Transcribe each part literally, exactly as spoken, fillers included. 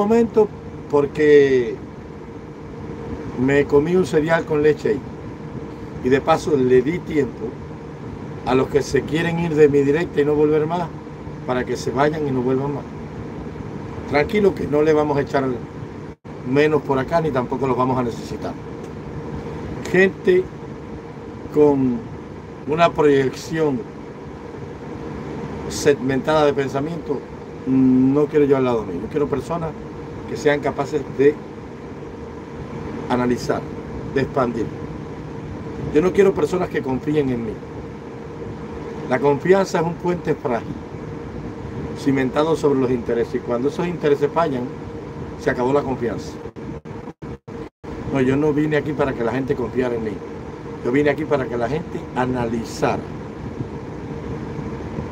momento porque me comí un cereal con leche ahí. Y de paso le di tiempo a los que se quieren ir de mi directa y no volver más, para que se vayan y no vuelvan más. Tranquilo que no le vamos a echar menos por acá, ni tampoco los vamos a necesitar. Gente con una proyección segmentada de pensamiento, no quiero yo al lado mío. Yo quiero personas que sean capaces de analizar, de expandir. Yo no quiero personas que confíen en mí. La confianza es un puente frágil, cimentado sobre los intereses. Y cuando esos intereses fallan, se acabó la confianza. No, yo no vine aquí para que la gente confiara en mí. Yo vine aquí para que la gente analizara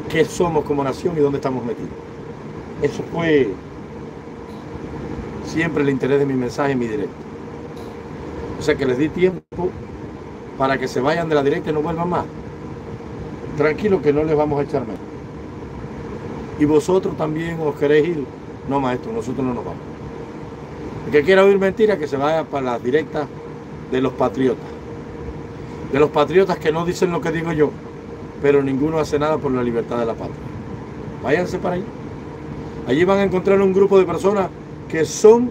qué somos como nación y dónde estamos metidos. Eso fue siempre el interés de mi mensaje en mi directo. O sea que les di tiempo para que se vayan de la directa y no vuelvan más. Tranquilo que no les vamos a echar menos. Y vosotros también os queréis ir. No, maestro, nosotros no nos vamos. El que quiera oír mentiras, que se vaya para las directas de los patriotas. De los patriotas que no dicen lo que digo yo, pero ninguno hace nada por la libertad de la patria. Váyanse para allí. Allí van a encontrar un grupo de personas que son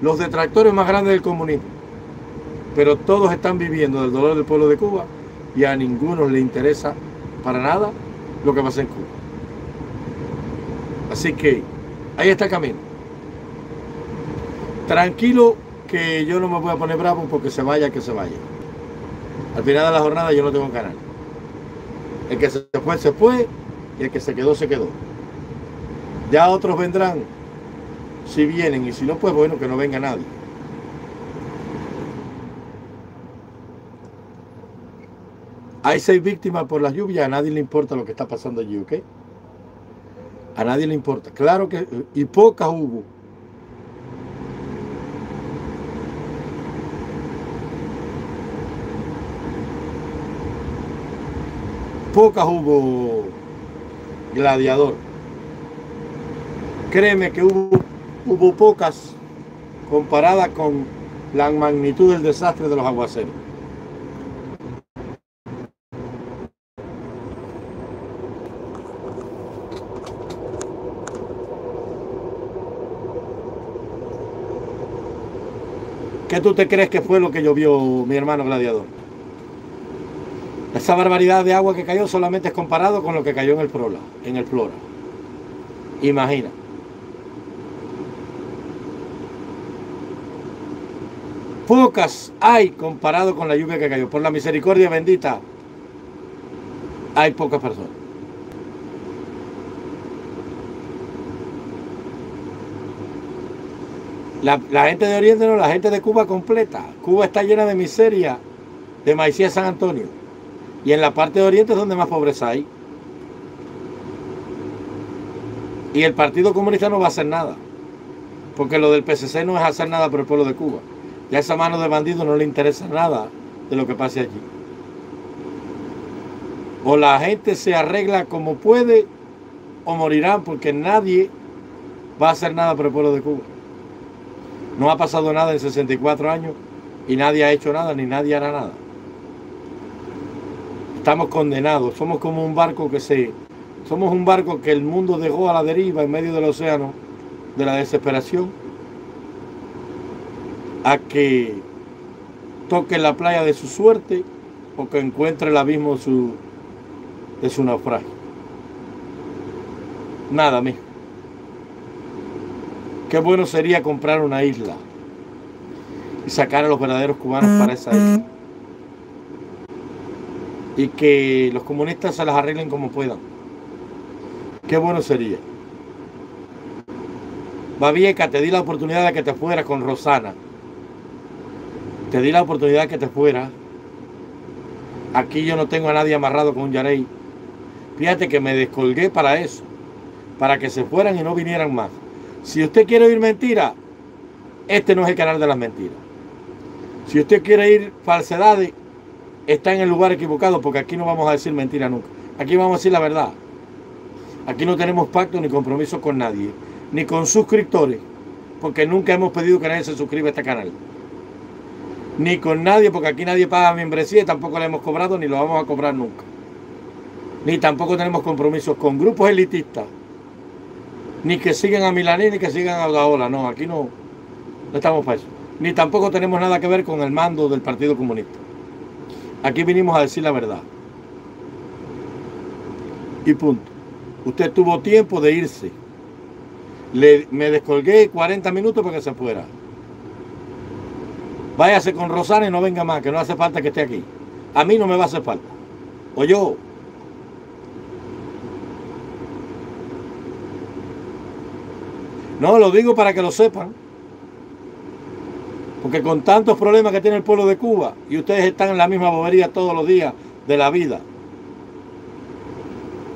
los detractores más grandes del comunismo. Pero todos están viviendo del dolor del pueblo de Cuba y a ninguno le interesa para nada lo que pasa en Cuba. Así que ahí está el camino. Tranquilo que yo no me voy a poner bravo porque se vaya, que se vaya. Al final de la jornada yo no tengo canal. El que se fue, se fue, y el que se quedó, se quedó. Ya otros vendrán, si vienen, y si no, pues bueno, que no venga nadie. Hay seis víctimas por las lluvias, a nadie le importa lo que está pasando allí, ¿ok? A nadie le importa. Claro que, y pocas hubo. Pocas hubo, gladiador. Créeme que hubo, hubo pocas comparadas con la magnitud del desastre de los aguaceros. ¿Qué tú te crees que fue lo que llovió, mi hermano gladiador? Esa barbaridad de agua que cayó solamente es comparado con lo que cayó en el Flora, en el Flora. Imagina. Pocas hay comparado con la lluvia que cayó. Por la misericordia bendita, hay pocas personas. La, la gente de Oriente no, la gente de Cuba completa. Cuba está llena de miseria, de Maicía San Antonio. Y en la parte de Oriente es donde más pobreza hay. Y el Partido Comunista no va a hacer nada. Porque lo del P C C no es hacer nada por el pueblo de Cuba. Ya esa mano de bandidos no le interesa nada de lo que pase allí. O la gente se arregla como puede o morirán, porque nadie va a hacer nada por el pueblo de Cuba. No ha pasado nada en sesenta y cuatro años y nadie ha hecho nada ni nadie hará nada. Estamos condenados, somos como un barco que se... Somos un barco que el mundo dejó a la deriva en medio del océano de la desesperación, a que toque la playa de su suerte o que encuentre el abismo su, de su naufragio. Nada, mijo. Qué bueno sería comprar una isla y sacar a los verdaderos cubanos para esa isla. Y que los comunistas se las arreglen como puedan. Qué bueno sería. Babieca, te di la oportunidad de que te fueras con Rosana. Te di la oportunidad de que te fueras. Aquí yo no tengo a nadie amarrado con un yarey. Fíjate que me descolgué para eso. Para que se fueran y no vinieran más. Si usted quiere oír mentiras, este no es el canal de las mentiras. Si usted quiere ir falsedades, está en el lugar equivocado, porque aquí no vamos a decir mentira nunca. Aquí vamos a decir la verdad. Aquí no tenemos pacto ni compromiso con nadie, ni con suscriptores, porque nunca hemos pedido que nadie se suscriba a este canal. Ni con nadie, porque aquí nadie paga membresía y tampoco la hemos cobrado ni lo vamos a cobrar nunca. Ni tampoco tenemos compromisos con grupos elitistas. Ni que sigan a Milaní, ni que sigan a Odaola. No, aquí no, no estamos para eso. Ni tampoco tenemos nada que ver con el mando del Partido Comunista. Aquí vinimos a decir la verdad. Y punto. Usted tuvo tiempo de irse. Le, me descolgué cuarenta minutos para que se fuera. Váyase con Rosana y no venga más, que no hace falta que esté aquí. A mí no me va a hacer falta. O yo. No, lo digo para que lo sepan. Porque con tantos problemas que tiene el pueblo de Cuba, y ustedes están en la misma bobería todos los días de la vida.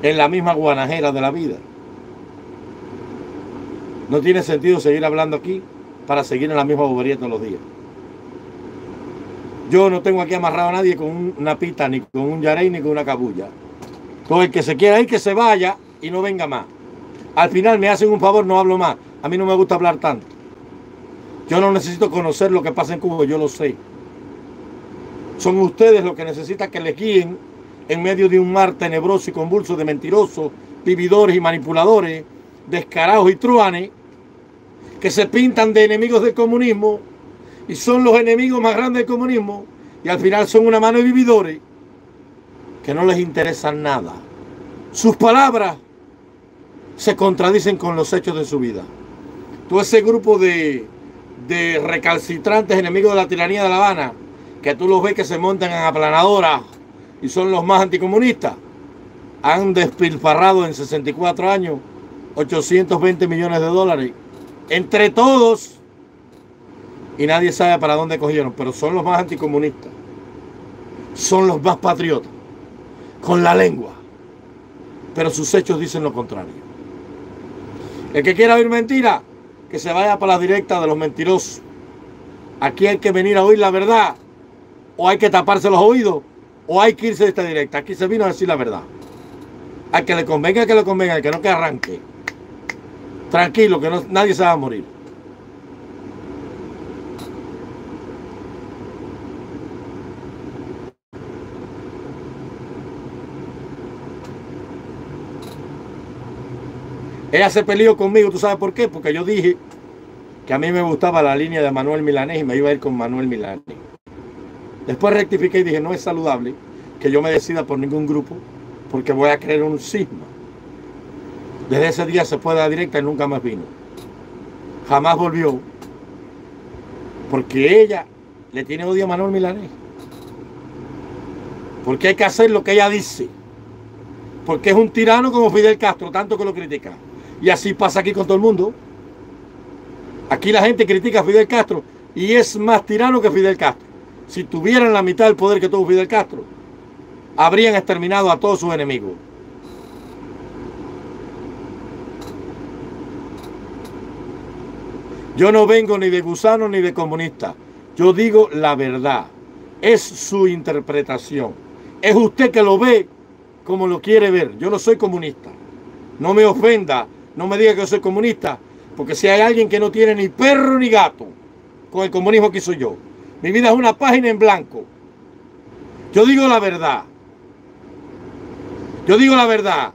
En la misma guanajera de la vida. No tiene sentido seguir hablando aquí para seguir en la misma bobería todos los días. Yo no tengo aquí amarrado a nadie con una pita, ni con un yarey, ni con una cabulla. Todo el que se quiera ir, que se vaya y no venga más. Al final me hacen un favor, no hablo más. A mí no me gusta hablar tanto. Yo no necesito conocer lo que pasa en Cuba, yo lo sé. Son ustedes los que necesitan que les guíen en medio de un mar tenebroso y convulso de mentirosos, vividores y manipuladores, descarados y truanes, que se pintan de enemigos del comunismo y son los enemigos más grandes del comunismo y al final son una mano de vividores que no les interesan nada. Sus palabras se contradicen con los hechos de su vida. Todo ese grupo de, de recalcitrantes enemigos de la tiranía de La Habana, que tú los ves que se montan en aplanadoras y son los más anticomunistas, han despilfarrado en sesenta y cuatro años ochocientos veinte millones de dólares entre todos y nadie sabe para dónde cogieron, pero son los más anticomunistas, son los más patriotas con la lengua, pero sus hechos dicen lo contrario. El que quiera oír mentira, que se vaya para la directa de los mentirosos. Aquí hay que venir a oír la verdad, o hay que taparse los oídos, o hay que irse de esta directa. Aquí se vino a decir la verdad. Al que le convenga, al que le convenga, al que no, que arranque. Tranquilo, que no, nadie se va a morir. Ella se peleó conmigo, ¿tú sabes por qué? Porque yo dije que a mí me gustaba la línea de Manuel Milanés y me iba a ir con Manuel Milanés. Después rectifiqué y dije, no es saludable que yo me decida por ningún grupo porque voy a crear un cisma. Desde ese día se fue de la directa y nunca más vino. Jamás volvió porque ella le tiene odio a Manuel Milanés. Porque hay que hacer lo que ella dice. Porque es un tirano como Fidel Castro, tanto que lo critica. Y así pasa aquí con todo el mundo. Aquí la gente critica a Fidel Castro y es más tirano que Fidel Castro. Si tuvieran la mitad del poder que tuvo Fidel Castro, habrían exterminado a todos sus enemigos. Yo no vengo ni de gusano ni de comunista. Yo digo la verdad. Es su interpretación. Es usted que lo ve como lo quiere ver. Yo no soy comunista. No me ofenda, no me diga que yo soy comunista, porque si hay alguien que no tiene ni perro ni gato con el comunismo, que soy yo. Mi vida es una página en blanco. Yo digo la verdad. Yo digo la verdad.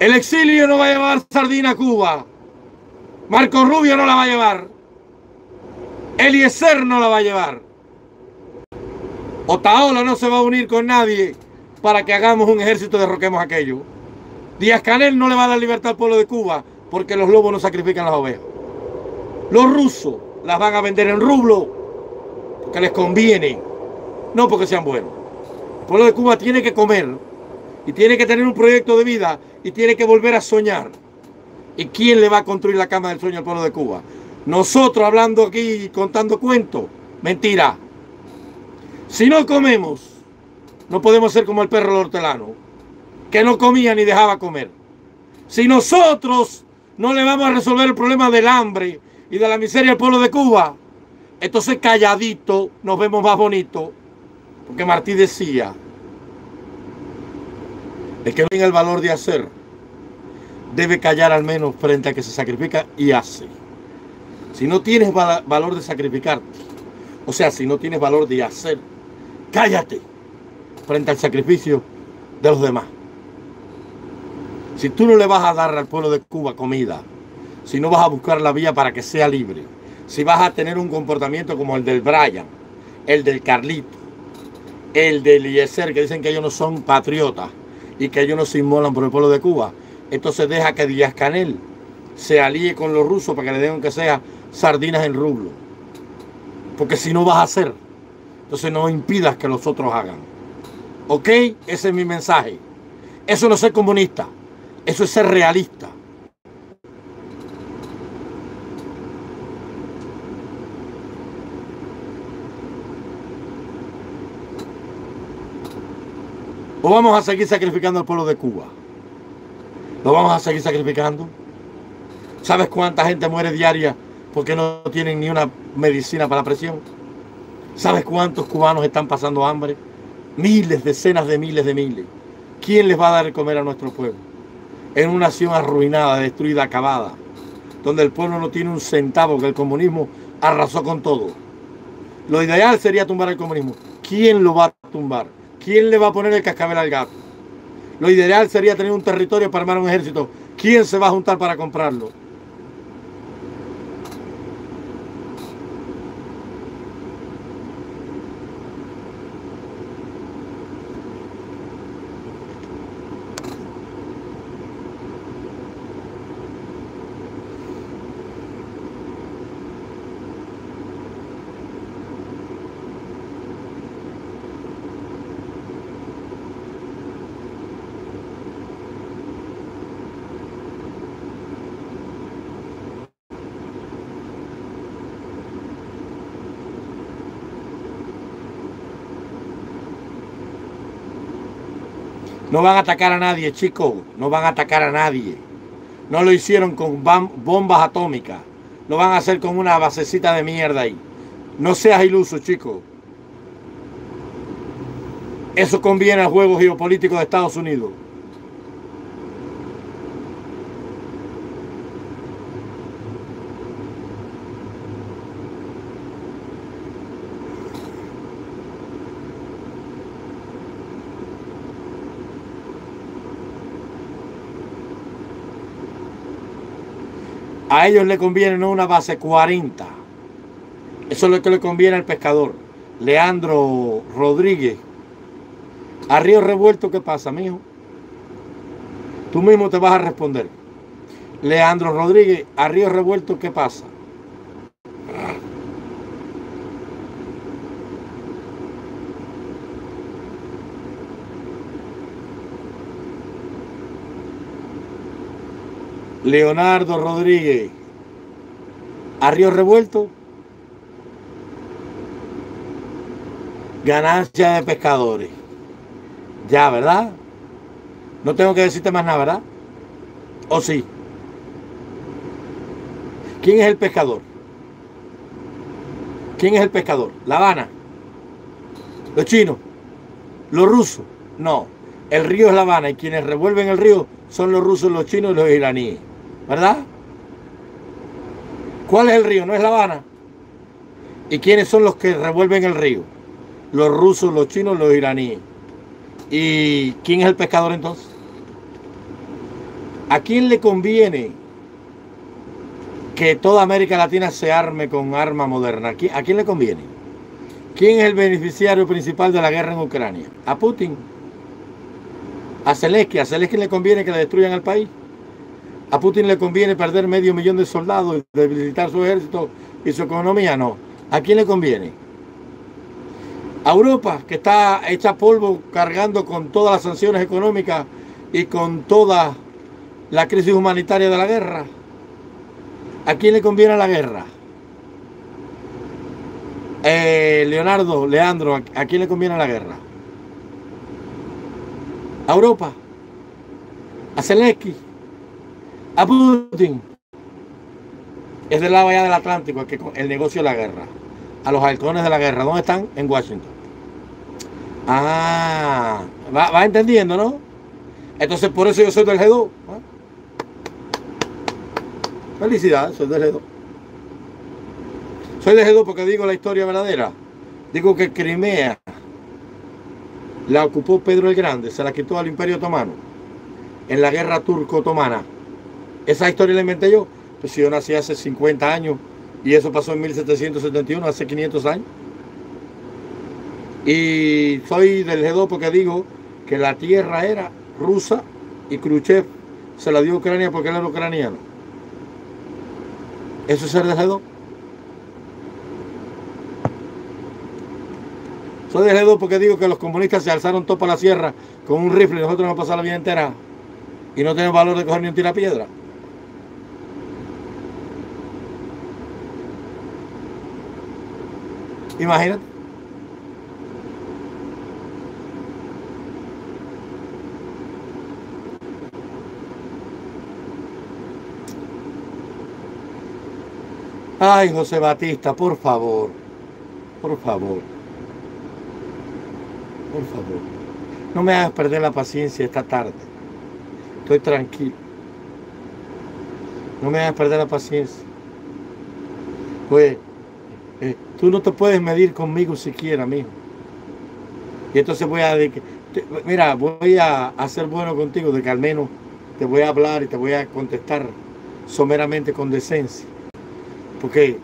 El exilio no va a llevar sardina a Cuba. Marco Rubio no la va a llevar. Eliezer no la va a llevar. Otaola no se va a unir con nadie para que hagamos un ejército y derroquemos aquello. Díaz-Canel no le va a dar libertad al pueblo de Cuba porque los lobos no sacrifican las ovejas. Los rusos las van a vender en rublo porque les conviene, no porque sean buenos. El pueblo de Cuba tiene que comer y tiene que tener un proyecto de vida y tiene que volver a soñar. ¿Y quién le va a construir la cama del sueño al pueblo de Cuba? Nosotros hablando aquí y contando cuentos. Mentira. Si no comemos, no podemos ser como el perro del hortelano, que no comía ni dejaba comer. Si nosotros no le vamos a resolver el problema del hambre y de la miseria al pueblo de Cuba, entonces calladito nos vemos más bonitos. Porque Martí decía, el que no tenga el valor de hacer, debe callar al menos frente a que se sacrifica y hace. Si no tienes val- valor de sacrificarte, o sea, si no tienes valor de hacer, cállate frente al sacrificio de los demás. Si tú no le vas a dar al pueblo de Cuba comida, si no vas a buscar la vía para que sea libre, si vas a tener un comportamiento como el del Brian, el del Carlito, el del Eliezer, que dicen que ellos no son patriotas y que ellos no se inmolan por el pueblo de Cuba, entonces deja que Díaz-Canel se alíe con los rusos para que le den aunque sea sardinas en rublo. Porque si no vas a hacer, entonces no impidas que los otros hagan. ¿Ok? Ese es mi mensaje. Eso no es ser comunista. Eso es ser realista. ¿O vamos a seguir sacrificando al pueblo de Cuba? ¿Lo vamos a seguir sacrificando? ¿Sabes cuánta gente muere diaria porque no tienen ni una medicina para la presión? ¿Sabes cuántos cubanos están pasando hambre? Miles, decenas de miles de miles. ¿Quién les va a dar de comer a nuestro pueblo? En una nación arruinada, destruida, acabada, donde el pueblo no tiene un centavo, que el comunismo arrasó con todo. Lo ideal sería tumbar el comunismo. ¿Quién lo va a tumbar? ¿Quién le va a poner el cascabel al gato? Lo ideal sería tener un territorio para armar un ejército. ¿Quién se va a juntar para comprarlo? No van a atacar a nadie, chicos. No van a atacar a nadie. No lo hicieron con bombas atómicas. Lo van a hacer con una basecita de mierda ahí. No seas iluso, chicos. Eso conviene al juego geopolítico de Estados Unidos. A ellos les conviene no una base cuarenta. Eso es lo que le conviene al pescador. Leandro Rodríguez. A Río Revuelto, ¿qué pasa, mijo? Tú mismo te vas a responder. Leandro Rodríguez, a Río Revuelto, ¿qué pasa? Leonardo Rodríguez, a Río Revuelto, ganancia de pescadores. Ya, ¿verdad? No tengo que decirte más nada, ¿verdad? ¿O sí? ¿Quién es el pescador? ¿Quién es el pescador? La Habana. Los chinos. Los rusos. No. El río es La Habana y quienes revuelven el río son los rusos, los chinos y los iraníes. ¿Verdad? ¿Cuál es el río? ¿No es La Habana? ¿Y quiénes son los que revuelven el río? Los rusos, los chinos, los iraníes. ¿Y quién es el pescador entonces? ¿A quién le conviene que toda América Latina se arme con arma moderna? ¿A quién, a quién le conviene? ¿Quién es el beneficiario principal de la guerra en Ucrania? ¿A Putin? ¿A Zelensky? ¿A Zelensky le conviene que le destruyan al país? ¿A Putin le conviene perder medio millón de soldados y debilitar su ejército y su economía? No. ¿A quién le conviene? A Europa, que está hecha polvo cargando con todas las sanciones económicas y con toda la crisis humanitaria de la guerra. ¿A quién le conviene la guerra? Eh, Leonardo, Leandro, ¿a quién le conviene la guerra? A Europa, a Zelensky, a Putin. Es del lado allá del Atlántico el, que, el negocio de la guerra. A los halcones de la guerra. ¿Dónde están? En Washington. Ah, va, va entendiendo, ¿no? Entonces por eso yo soy del G dos. ¿Eh? Felicidades, soy del G dos. Soy de G dos porque digo la historia verdadera. Digo que Crimea la ocupó Pedro el Grande, se la quitó al Imperio Otomano en la guerra turco-otomana. Esa historia la inventé yo. Pues yo nací hace cincuenta años y eso pasó en mil setecientos setenta y uno, hace quinientos años. Y soy del G dos porque digo que la tierra era rusa y Khrushchev se la dio a Ucrania porque él era ucraniano. Eso es ser del G dos. Soy del G dos porque digo que los comunistas se alzaron topa la sierra con un rifle y nosotros nos pasamos la vida entera y no tenemos valor de coger ni un tirapiedra. Imagínate. Ay, José Batista, por favor, por favor, por favor, no me hagas perder la paciencia esta tarde, estoy tranquilo, no me hagas perder la paciencia, pues eh, tú no te puedes medir conmigo siquiera, mijo, y entonces voy a, te, mira, voy a, a ser bueno contigo, de que al menos te voy a hablar y te voy a contestar someramente con decencia. Porque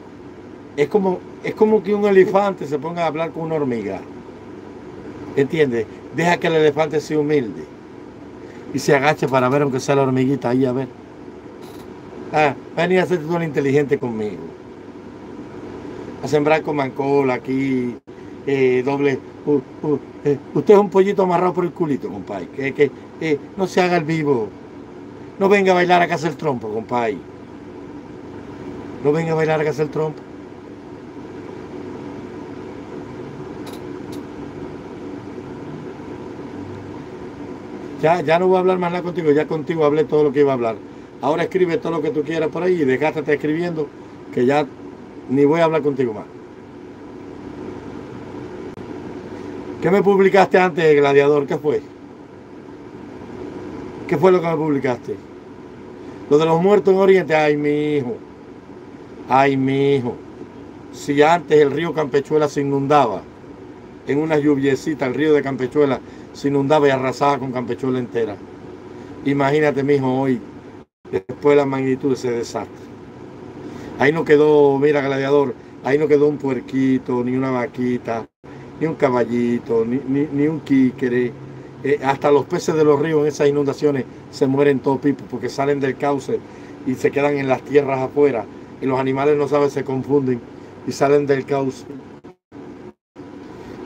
es como, es como que un elefante se ponga a hablar con una hormiga. ¿Entiendes? Deja que el elefante sea humilde. Y se agache para ver aunque sea la hormiguita ahí, a ver. Ah, ven a hacerte todo inteligente conmigo. A sembrar con mancola aquí, eh, doble... Uh, uh, eh. Usted es un pollito amarrado por el culito, compadre. Que, que, eh, no se haga el vivo. No venga a bailar a casa el trompo, compadre. No venga a bailar a casa el trompo. Ya, ya no voy a hablar más nada contigo. Ya contigo hablé todo lo que iba a hablar. Ahora escribe todo lo que tú quieras por ahí y desgástate escribiendo, que ya ni voy a hablar contigo más. ¿Qué me publicaste antes, Gladiador? ¿Qué fue? ¿Qué fue lo que me publicaste? Lo de los muertos en Oriente. Ay, mi hijo. Ay, mi hijo, si antes el río Campechuela se inundaba, en una lluviecita el río de Campechuela se inundaba y arrasaba con Campechuela entera. Imagínate, mi hijo, hoy, después de la magnitud de ese desastre. Ahí no quedó, mira, Gladiador, ahí no quedó un puerquito, ni una vaquita, ni un caballito, ni, ni, ni un quíquere. Eh, hasta los peces de los ríos en esas inundaciones se mueren todo pipo porque salen del cauce y se quedan en las tierras afuera. Y los animales no saben, se confunden y salen del cauce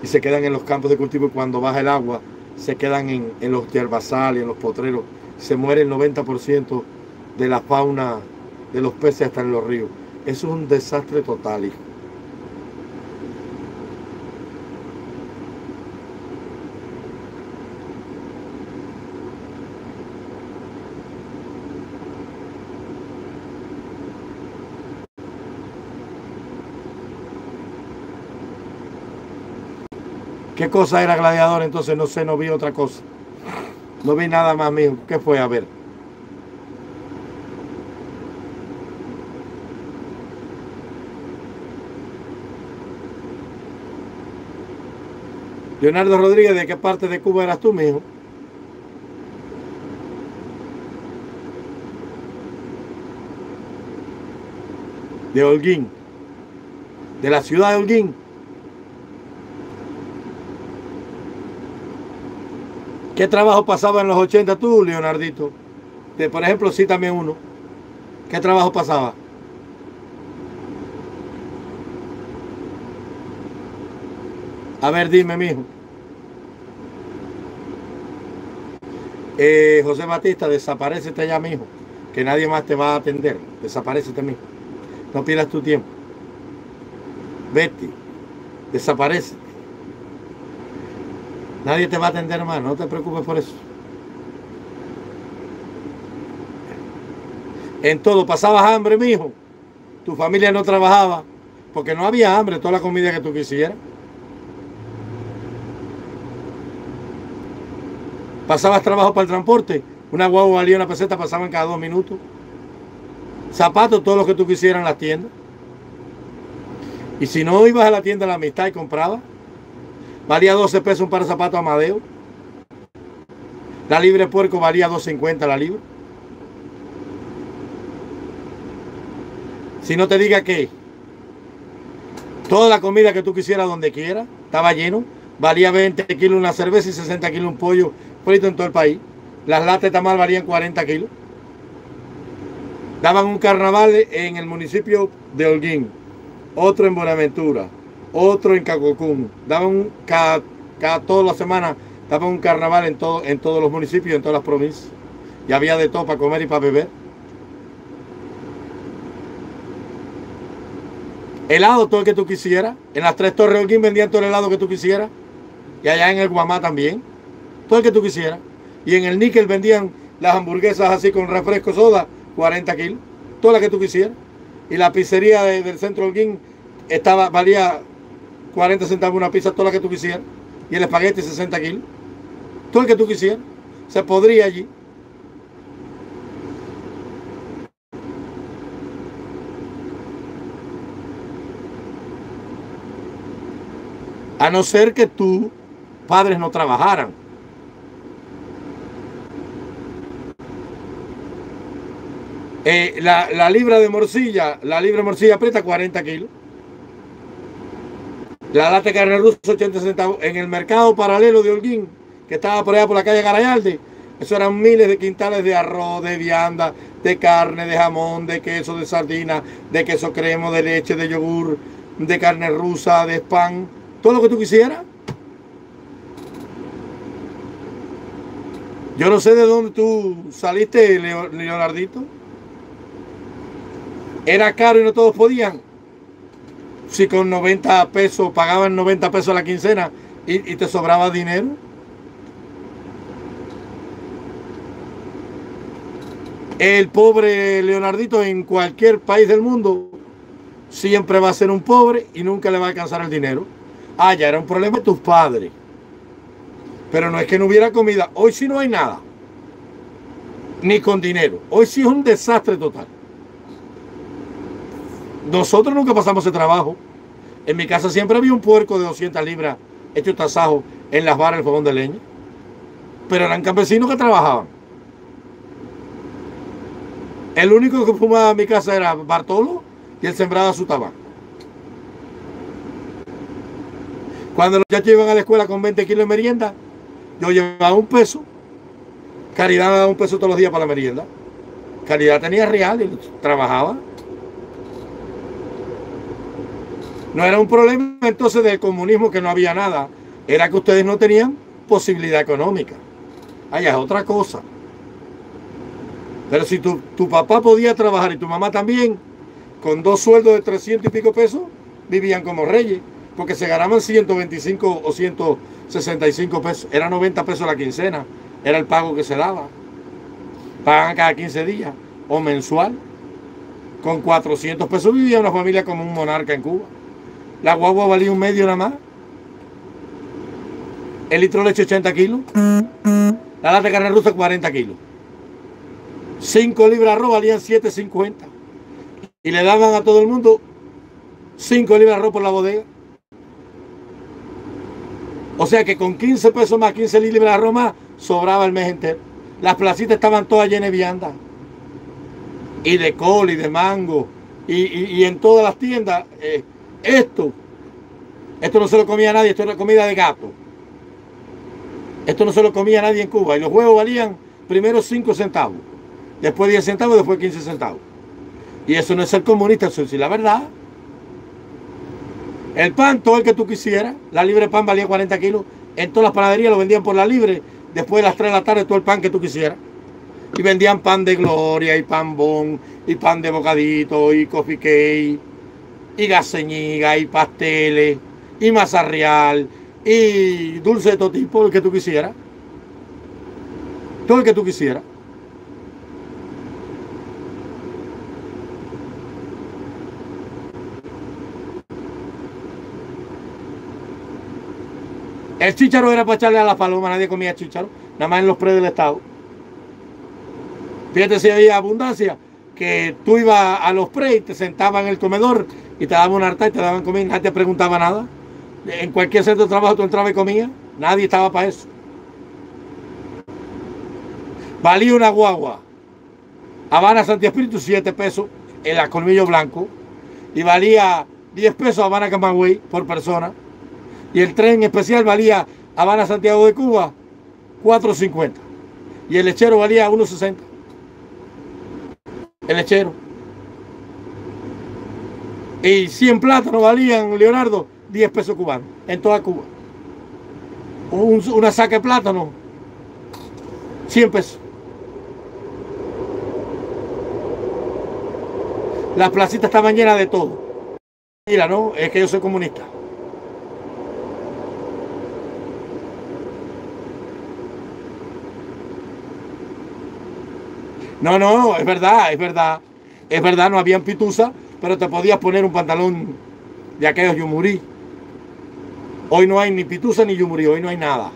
y se quedan en los campos de cultivo, y cuando baja el agua se quedan en, en los yerbazales, en los potreros. Se muere el noventa por ciento de la fauna de los peces hasta en los ríos. Eso es un desastre total, hijo. ¿Qué cosa era, Gladiador? Entonces no sé, no vi otra cosa. No vi nada más, mijo. ¿Qué fue? A ver. Leonardo Rodríguez, ¿de qué parte de Cuba eras tú, mijo? De Holguín. De la ciudad de Holguín. ¿Qué trabajo pasaba en los ochenta tú, Leonardito? De, por ejemplo, cítame uno. ¿Qué trabajo pasaba? A ver, dime, mijo. Eh, José Batista, desaparécete ya, mijo. Que nadie más te va a atender. Desaparécete, mijo. No pierdas tu tiempo. Betty, desaparécete. Nadie te va a atender más, no te preocupes por eso. En todo, pasabas hambre, mijo. Tu familia no trabajaba porque no había hambre, toda la comida que tú quisieras. Pasabas trabajo para el transporte. Una guagua valía una peseta, pasaban cada dos minutos. Zapatos, todo lo que tú quisieras en las tiendas. Y si no ibas a la tienda de la amistad y comprabas, valía doce pesos un par de zapatos Amadeo. La libre puerco valía dos cincuenta la libre. Si no te diga que toda la comida que tú quisieras donde quieras, estaba lleno, valía veinte kilos una cerveza y sesenta kilos un pollo frito en todo el país. Las latas de tamal valían cuarenta kilos. Daban un carnaval en el municipio de Holguín, otro en Buenaventura, otro en Cacocún. Daban un, cada, cada toda la semana daban un carnaval en, todo, en todos los municipios, en todas las provincias. Y había de todo para comer y para beber. Helado todo el que tú quisieras. En las tres torres de Holguín vendían todo el helado que tú quisieras. Y allá en el Guamá también. Todo el que tú quisieras. Y en el Níquel vendían las hamburguesas así con refresco, soda, cuarenta kilos. Toda la que tú quisieras. Y la pizzería de, del centro Holguín estaba, valía cuarenta centavos una pizza, toda la que tú quisieras. Y el espagueti sesenta kilos. Todo el que tú quisieras. Se podría allí. A no ser que tus padres no trabajaran. Eh, la, la libra de morcilla, la libra de morcilla aprieta cuarenta kilos. La lata de carne rusa ochenta centavos. En el mercado paralelo de Holguín, que estaba por allá por la calle Garayalde, eso eran miles de quintales de arroz, de vianda, de carne, de jamón, de queso, de sardina, de queso crema, de leche, de yogur, de carne rusa, de spam, todo lo que tú quisieras. Yo no sé de dónde tú saliste, Leonardito. Era caro y no todos podían. Si con noventa pesos pagaban noventa pesos a la quincena y, y te sobraba dinero. El pobre Leonardito en cualquier país del mundo siempre va a ser un pobre y nunca le va a alcanzar el dinero. Ah, ya era un problema de tus padres. Pero no es que no hubiera comida. Hoy sí no hay nada. Ni con dinero. Hoy sí es un desastre total. Nosotros nunca pasamos ese trabajo. En mi casa siempre había un puerco de doscientas libras hecho tasajo en las varas del fogón de leña. Pero eran campesinos que trabajaban. El único que fumaba en mi casa era Bartolo y él sembraba su tabaco. Cuando los muchachos iban a la escuela con veinte kilos de merienda, yo llevaba un peso. Caridad me daba un peso todos los días para la merienda. Caridad tenía real y trabajaba. No era un problema entonces del comunismo que no había nada. Era que ustedes no tenían posibilidad económica. Allá es otra cosa. Pero si tu, tu papá podía trabajar y tu mamá también, con dos sueldos de trescientos y pico pesos, vivían como reyes. Porque se ganaban ciento veinticinco o ciento sesenta y cinco pesos. Era noventa pesos la quincena. Era el pago que se daba. Pagaban cada quince días o mensual. Con cuatrocientos pesos vivía una familia como un monarca en Cuba. La guagua valía un medio nada más. El litro de leche ochenta kilos. La lata de carne rusa cuarenta kilos. cinco libras de arroz valían siete cincuenta. Y le daban a todo el mundo cinco libras de arroz por la bodega. O sea que con quince pesos más, quince libras de arroz más, sobraba el mes entero. Las placitas estaban todas llenas de vianda. Y de col y de mango. Y, y, y en todas las tiendas... Eh, Esto, esto no se lo comía a nadie, esto era comida de gato. Esto no se lo comía a nadie en Cuba. Y los huevos valían primero cinco centavos, después diez centavos, después quince centavos. Y eso no es ser comunista, eso es la verdad. El pan, todo el que tú quisieras, la libre pan valía cuarenta kilos. En todas las panaderías lo vendían por la libre, después de las tres de la tarde todo el pan que tú quisieras. Y vendían pan de gloria, y pan bon, y pan de bocadito, y coffee cake, y gaseñiga, y pasteles, y mazarreal, y dulce de todo tipo, el que tú quisieras. Todo el que tú quisieras. El chícharo era para echarle a la paloma, nadie comía chícharo, nada más en los predios del Estado. Fíjate si había abundancia, que tú ibas a los predios y te sentabas en el comedor y te daban una harta y te daban comida y nadie te preguntaba nada. En cualquier centro de trabajo tú entrabas y comías, nadie estaba para eso. Valía una guagua Habana Santiago Espíritu siete pesos en la Colmillo Blanco y valía diez pesos Habana Camagüey por persona, y el tren especial valía Habana Santiago de Cuba cuatro cincuenta y el lechero valía uno sesenta. El lechero. Y cien plátanos valían, Leonardo, diez pesos cubanos en toda Cuba. Un, una saca de plátano, cien pesos. Las placitas estaban llenas de todo. Mira, no, es que yo soy comunista. No, no, es verdad, es verdad. Es verdad, no habían pituzas, pero te podías poner un pantalón de aquellos yumurí. Hoy no hay ni pituza ni yumurí, hoy no hay nada.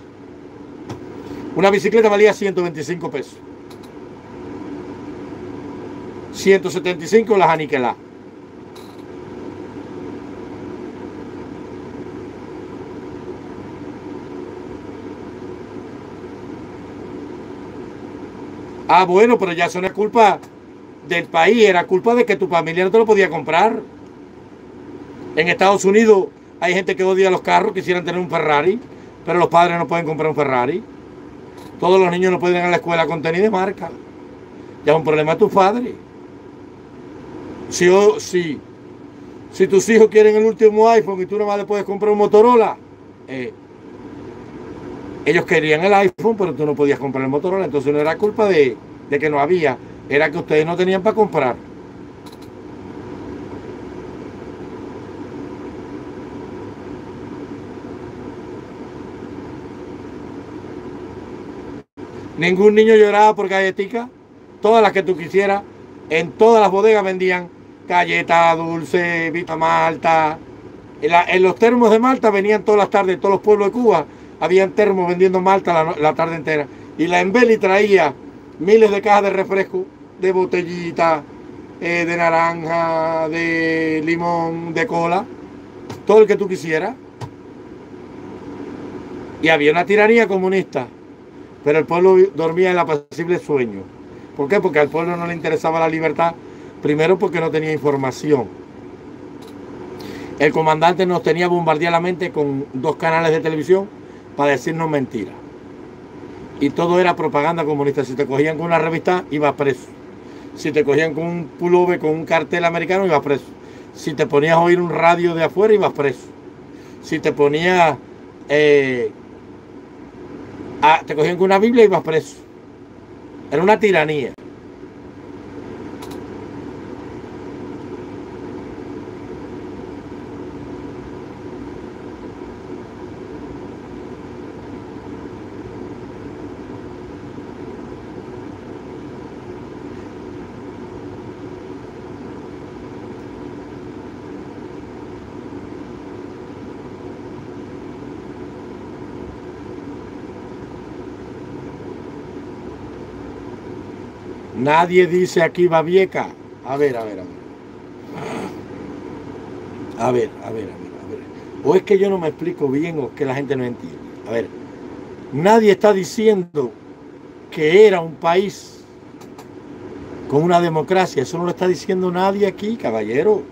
Una bicicleta valía ciento veinticinco pesos. ciento setenta y cinco las aniqueladas. Ah, bueno, pero ya eso no es culpa del país, era culpa de que tu familia no te lo podía comprar. En Estados Unidos hay gente que odia los carros, quisieran tener un Ferrari, pero los padres no pueden comprar un Ferrari. Todos los niños no pueden ir a la escuela con tenis de marca. Ya es un problema de tus padres. Si, yo, si, si tus hijos quieren el último iPhone y tú nomás le puedes comprar un Motorola, eh, ellos querían el iPhone, pero tú no podías comprar el Motorola. Entonces no era culpa de, de que no había, era que ustedes no tenían para comprar. Ningún niño lloraba por galletitas, todas las que tú quisieras. En todas las bodegas vendían galletas, dulce, vita malta. En, la, en los termos de malta venían todas las tardes, en todos los pueblos de Cuba habían termos vendiendo malta la, la tarde entera. Y la Embeli traía miles de cajas de refresco, de botellita, eh, de naranja, de limón, de cola, todo el que tú quisieras. Y había una tiranía comunista, pero el pueblo dormía en el apacible sueño. ¿Por qué? Porque al pueblo no le interesaba la libertad. Primero porque no tenía información. El comandante nos tenía bombardeada la mente con dos canales de televisión para decirnos mentiras. Y todo era propaganda comunista. Si te cogían con una revista, ibas preso. Si te cogían con un pullover, con un cartel americano, ibas preso. Si te ponías a oír un radio de afuera, ibas preso. Si te ponías... Eh, a, te cogían con una Biblia, ibas preso. Era una tiranía. Nadie dice aquí Babieca. A ver, a ver, a ver. A ver, a ver, a ver, a ver. O es que yo no me explico bien o es que la gente no entiende. A ver, nadie está diciendo que era un país con una democracia. Eso no lo está diciendo nadie aquí, caballero.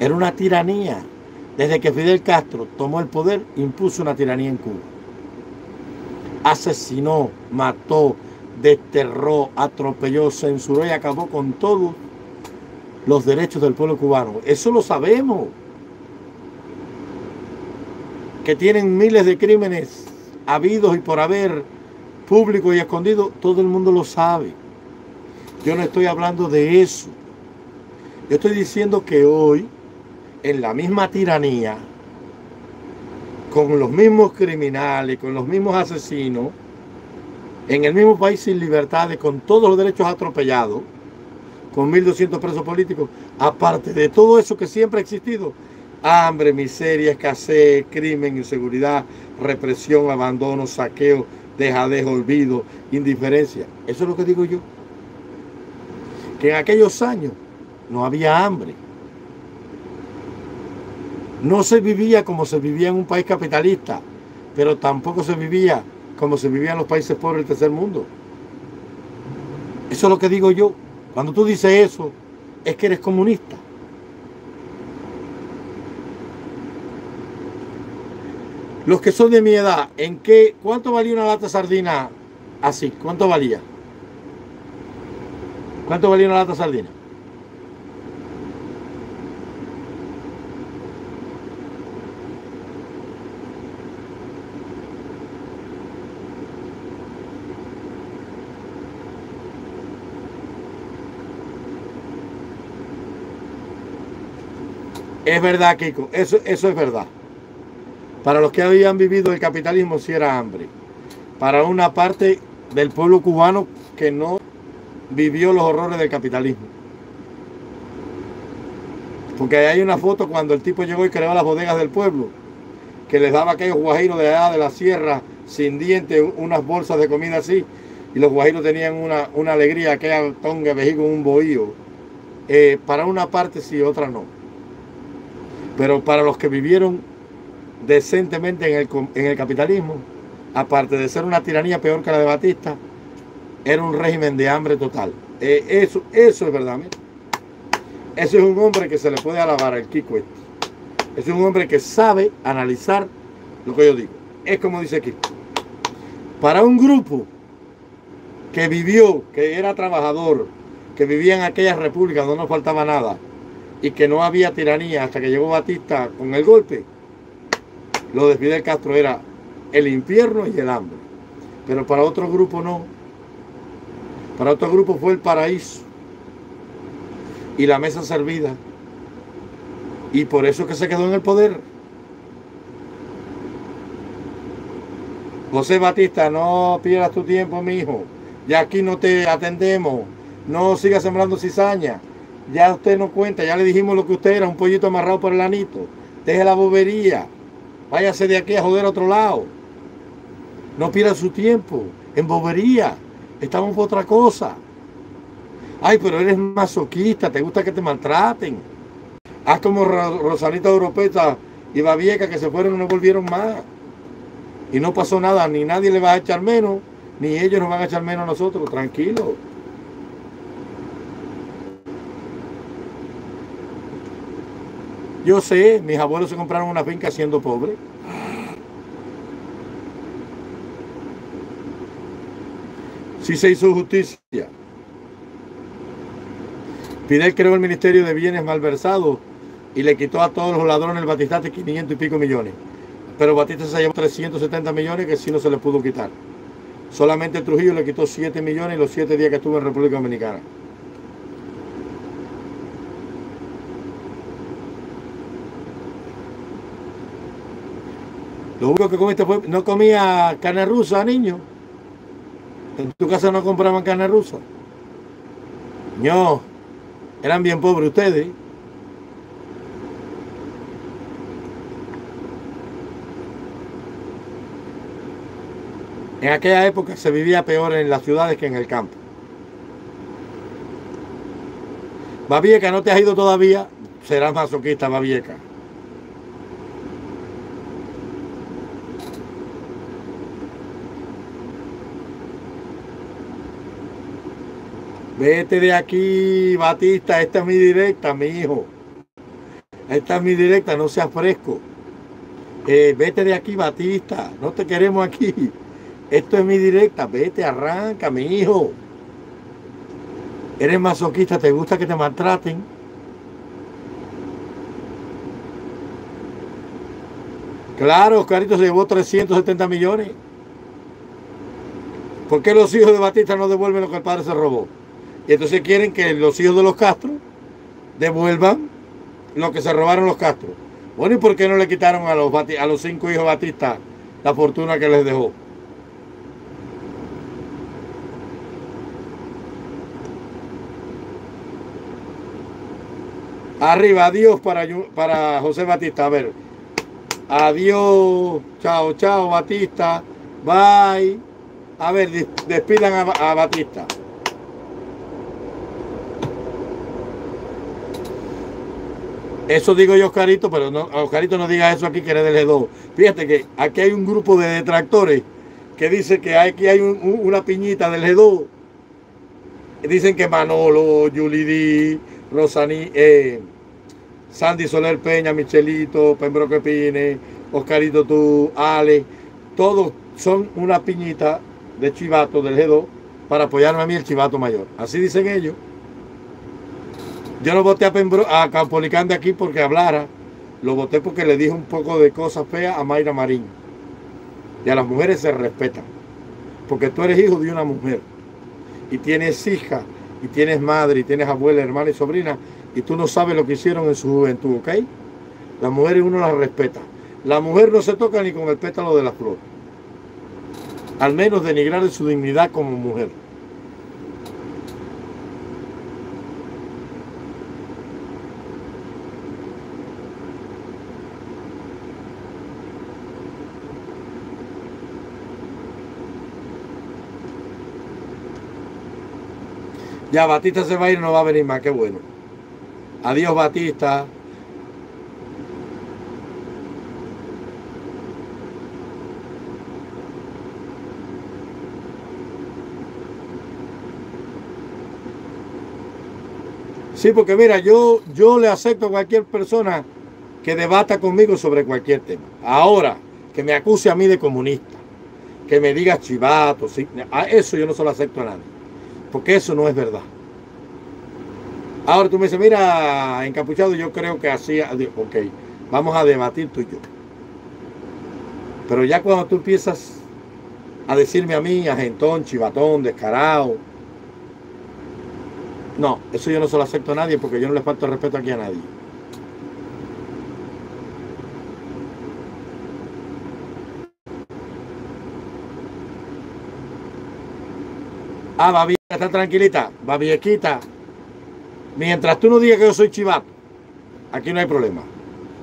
Era una tiranía. Desde que Fidel Castro tomó el poder, impuso una tiranía en Cuba. Asesinó, mató, desterró, atropelló, censuró y acabó con todos los derechos del pueblo cubano. Eso lo sabemos. Que tienen miles de crímenes habidos y por haber, público y escondido, todo el mundo lo sabe. Yo no estoy hablando de eso. Yo estoy diciendo que hoy, en la misma tiranía, con los mismos criminales, con los mismos asesinos, en el mismo país sin libertades, con todos los derechos atropellados, con mil doscientos presos políticos, aparte de todo eso que siempre ha existido, hambre, miseria, escasez, crimen, inseguridad, represión, abandono, saqueo, dejadez, olvido, indiferencia. Eso es lo que digo yo. Que en aquellos años no había hambre, No se vivía como se vivía en un país capitalista, pero tampoco se vivía como se vivía en los países pobres del tercer mundo. Eso es lo que digo yo. Cuando tú dices eso, es que eres comunista. Los que son de mi edad, ¿en qué? ¿Cuánto valía una lata de sardina así? ¿Cuánto valía? ¿Cuánto valía una lata de sardina? Es verdad, Kiko, eso, eso es verdad. Para los que habían vivido el capitalismo sí era hambre. Para una parte del pueblo cubano que no vivió los horrores del capitalismo. Porque hay una foto cuando el tipo llegó y creó las bodegas del pueblo, que les daba a aquellos guajiros de allá de la sierra sin dientes unas bolsas de comida así. Y los guajiros tenían una, una alegría, aquella tonga vejí con un bohío. Eh, para una parte sí, otra no. Pero para los que vivieron decentemente en el, en el capitalismo, aparte de ser una tiranía peor que la de Batista, era un régimen de hambre total. Eh, eso, eso es verdad. Mira. Ese es un hombre que se le puede alabar al Kiko este. Ese es un hombre que sabe analizar lo que yo digo. Es como dice Kiko. Para un grupo que vivió, que era trabajador, que vivía en aquellas repúblicas donde no faltaba nada y que no había tiranía hasta que llegó Batista con el golpe, lo de Fidel Castro era el infierno y el hambre. Pero para otro grupo no. Para otro grupo fue el paraíso y la mesa servida. Y por eso es que se quedó en el poder. José Batista, no pierdas tu tiempo, mijo. Ya aquí no te atendemos. No sigas sembrando cizaña. Ya usted no cuenta. Ya le dijimos lo que usted era, un pollito amarrado por el anito. Deje la bobería. Váyase de aquí a joder a otro lado. No pierda su tiempo en bobería. Estamos por otra cosa. Ay, pero eres masoquista. Te gusta que te maltraten. Haz como Rosalita Europeta y Babieca, que se fueron y no volvieron más. Y no pasó nada. Ni nadie le va a echar menos, ni ellos nos van a echar menos a nosotros. Tranquilo. Yo sé, mis abuelos se compraron una finca siendo pobres. Sí se hizo justicia. Fidel creó el Ministerio de Bienes Malversados y le quitó a todos los ladrones el Batistate quinientos y pico millones. Pero Batista se llevó trescientos setenta millones que sí no se le pudo quitar. Solamente Trujillo le quitó siete millones en los siete días que estuvo en República Dominicana. Lo único que comiste fue, no comía carne rusa, niño. En tu casa no compraban carne rusa. No, eran bien pobres ustedes. En aquella época se vivía peor en las ciudades que en el campo. Babieca, ¿no te has ido todavía? Serás masoquista, Babieca. Vete de aquí, Batista. Esta es mi directa, mi hijo. Esta es mi directa, no seas fresco. Eh, vete de aquí, Batista. No te queremos aquí. Esto es mi directa. Vete, arranca, mi hijo. Eres masoquista, te gusta que te maltraten. Claro, Oscarito se llevó trescientos setenta millones. ¿Por qué los hijos de Batista no devuelven lo que el padre se robó? Y entonces quieren que los hijos de los Castro devuelvan lo que se robaron los Castro. Bueno, ¿y por qué no le quitaron a los, a los cinco hijos de Batista la fortuna que les dejó? Arriba, adiós para, para José Batista. A ver, adiós, chao, chao, Batista, bye. A ver, despidan a, a Batista. Eso digo yo, Oscarito, pero no, Oscarito no diga eso aquí, que eres del G dos. Fíjate que aquí hay un grupo de detractores que dice que aquí hay un, un, una piñita del G dos. Dicen que Manolo, Yulidi, Rosaní, eh, Sandy Soler Peña, Michelito, Pembroke Pines, Oscarito tú, Ale, todos son una piñita de chivato del G dos para apoyarme a mí, el chivato mayor. Así dicen ellos. Yo no voté a, Pembro, a Campolicán de aquí porque hablara. Lo voté porque le dije un poco de cosas feas a Mayra Marín. Y a las mujeres se respetan. Porque tú eres hijo de una mujer. Y tienes hija, y tienes madre, y tienes abuela, hermana y sobrina. Y tú no sabes lo que hicieron en su juventud, ¿ok? Las mujeres uno las respeta. La mujer no se toca ni con el pétalo de la flor. Al menos denigrar de su dignidad como mujer. Ya, Batista se va a ir, no va a venir más, qué bueno. Adiós, Batista. Sí, porque mira, yo, yo le acepto a cualquier persona que debata conmigo sobre cualquier tema. Ahora, que me acuse a mí de comunista, que me diga chivato, ¿sí? A eso yo no se lo acepto a nadie. Porque eso no es verdad. Ahora tú me dices, mira, encapuchado, yo creo que así, ok, vamos a debatir tú y yo. Pero ya cuando tú empiezas a decirme a mí, agentón, chivatón, descarado, no, eso yo no se lo acepto a nadie porque yo no le falto respeto aquí a nadie. Ah, Babi, está tranquilita, Babiequita. Mientras tú no digas que yo soy chivato, aquí no hay problema.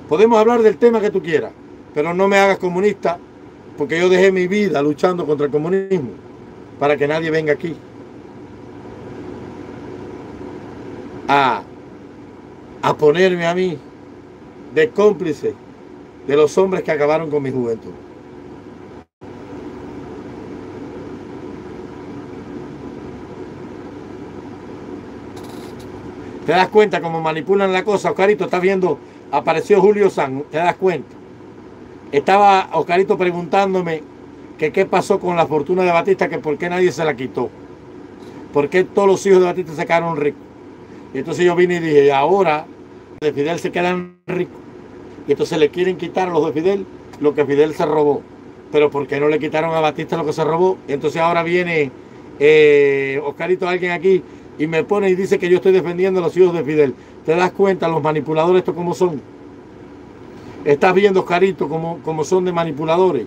Podemos hablar del tema que tú quieras, pero no me hagas comunista, porque yo dejé mi vida luchando contra el comunismo para que nadie venga aquí a, a ponerme a mí de cómplice de los hombres que acabaron con mi juventud. ¿Te das cuenta cómo manipulan la cosa? Oscarito está viendo, apareció Julio San, ¿te das cuenta? Estaba Oscarito preguntándome que qué pasó con la fortuna de Batista, que por qué nadie se la quitó. Por qué todos los hijos de Batista se quedaron ricos. Y entonces yo vine y dije, y ahora de Fidel se quedan ricos. Y entonces le quieren quitar a los de Fidel lo que Fidel se robó. Pero ¿por qué no le quitaron a Batista lo que se robó? Y entonces ahora viene eh, Oscarito, alguien aquí, y me pone y dice que yo estoy defendiendo a los hijos de Fidel. ¿Te das cuenta los manipuladores estos cómo son? ¿Estás viendo, Oscarito, cómo, cómo son de manipuladores?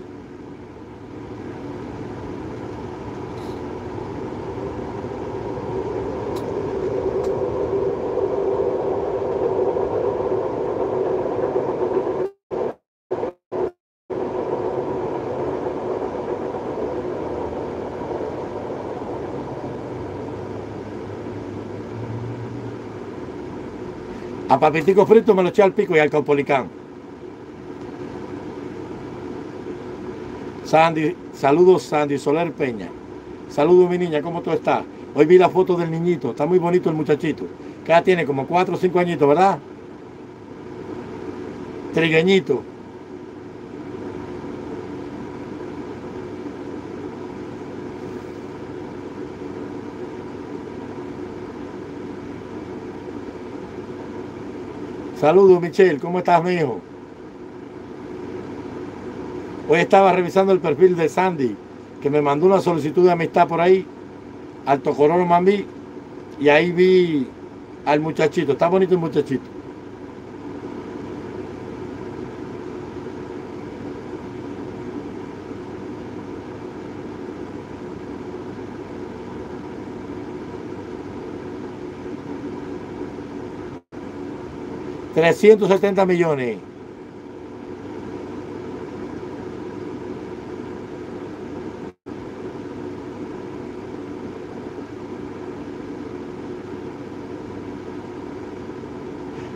A Papitico Frito me lo eché al pico y al Campolicán. Sandy, saludos Sandy Soler Peña. Saludos mi niña, ¿cómo tú estás? Hoy vi la foto del niñito, está muy bonito el muchachito. Que ya tiene como cuatro o cinco añitos, ¿verdad? Trigueñito. Saludos, Michelle. ¿Cómo estás, mijo? Hoy estaba revisando el perfil de Sandy, que me mandó una solicitud de amistad por ahí, al Tocororo Mambí, y ahí vi al muchachito. Está bonito el muchachito. trescientos setenta millones.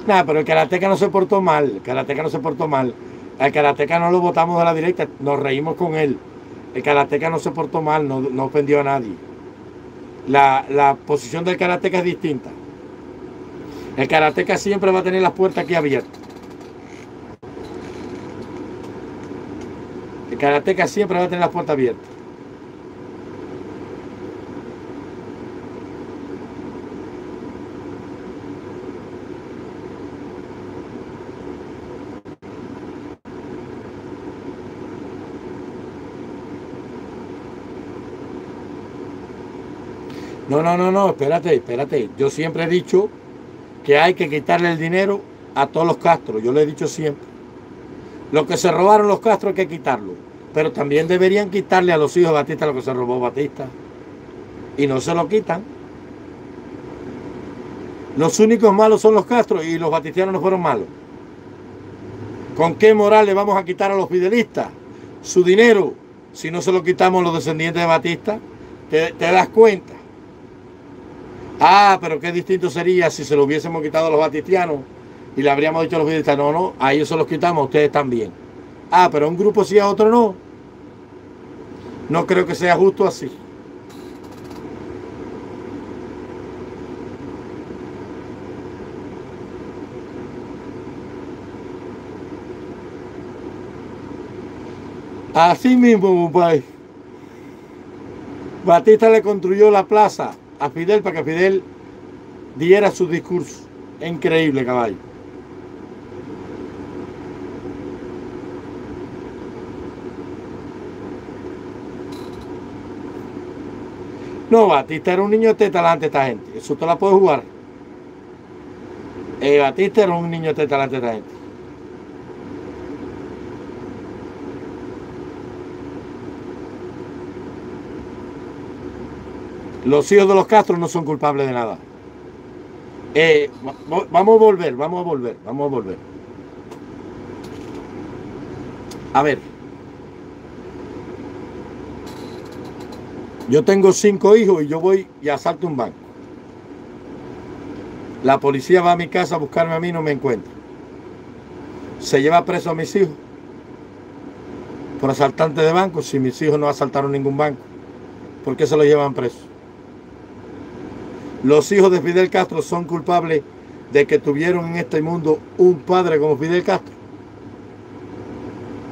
Nada, pero el karateka no se portó mal, el karateka no se portó mal. Al karateka no lo votamos de la directa, nos reímos con él. El karateka no se portó mal, no, no ofendió a nadie. La, la posición del karateka es distinta. El karateka siempre va a tener las puertas aquí abiertas. El karateka siempre va a tener las puertas abiertas. No, no, no, no, espérate, espérate. Yo siempre he dicho que hay que quitarle el dinero a todos los Castro. Yo lo he dicho siempre. Lo que se robaron los Castro hay que quitarlo. Pero también deberían quitarle a los hijos de Batista lo que se robó Batista. Y no se lo quitan. Los únicos malos son los Castro y los batistianos no fueron malos. ¿Con qué moral le vamos a quitar a los fidelistas su dinero si no se lo quitamos los descendientes de Batista? ¿Te, te das cuenta? Ah, pero qué distinto sería si se lo hubiésemos quitado a los batistianos y le habríamos dicho a los fidelistas, no, no, a ellos se los quitamos, a ustedes también. Ah, pero a un grupo sí, a otro no. No creo que sea justo así. Así mismo, papá. Batista le construyó la plaza a Fidel para que Fidel diera su discurso. Increíble, caballo. No, Batista era un niño teta delante de esta gente. Eso te la puedes jugar. Eh, Batista era un niño teta delante de esta gente. Los hijos de los Castro no son culpables de nada. Eh, vamos a volver, vamos a volver, vamos a volver. A ver. Yo tengo cinco hijos y yo voy y asalto un banco. La policía va a mi casa a buscarme a mí y no me encuentra. Se lleva preso a mis hijos por asaltante de banco, si mis hijos no asaltaron ningún banco. ¿Por qué se los llevan presos? Los hijos de Fidel Castro son culpables de que tuvieron en este mundo un padre como Fidel Castro.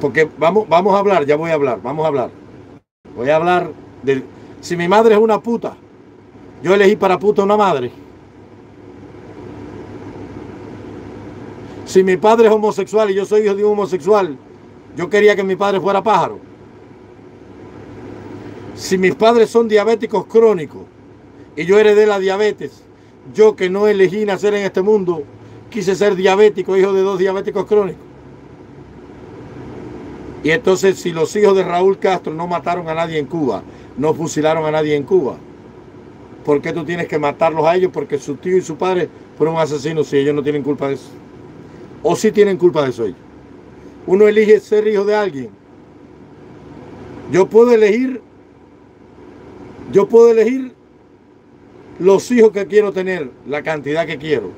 Porque vamos, vamos a hablar, ya voy a hablar, vamos a hablar. Voy a hablar de... Si mi madre es una puta, yo elegí para puta una madre. Si mi padre es homosexual y yo soy hijo de un homosexual, yo quería que mi padre fuera pájaro. Si mis padres son diabéticos crónicos, y yo heredé la diabetes. Yo que no elegí nacer en este mundo, quise ser diabético, hijo de dos diabéticos crónicos. Y entonces, si los hijos de Raúl Castro no mataron a nadie en Cuba, no fusilaron a nadie en Cuba, ¿por qué tú tienes que matarlos a ellos? Porque su tío y su padre fueron asesinos, si ellos no tienen culpa de eso. O sí tienen culpa de eso ellos. Uno elige ser hijo de alguien. Yo puedo elegir, yo puedo elegir los hijos que quiero tener, la cantidad que quiero.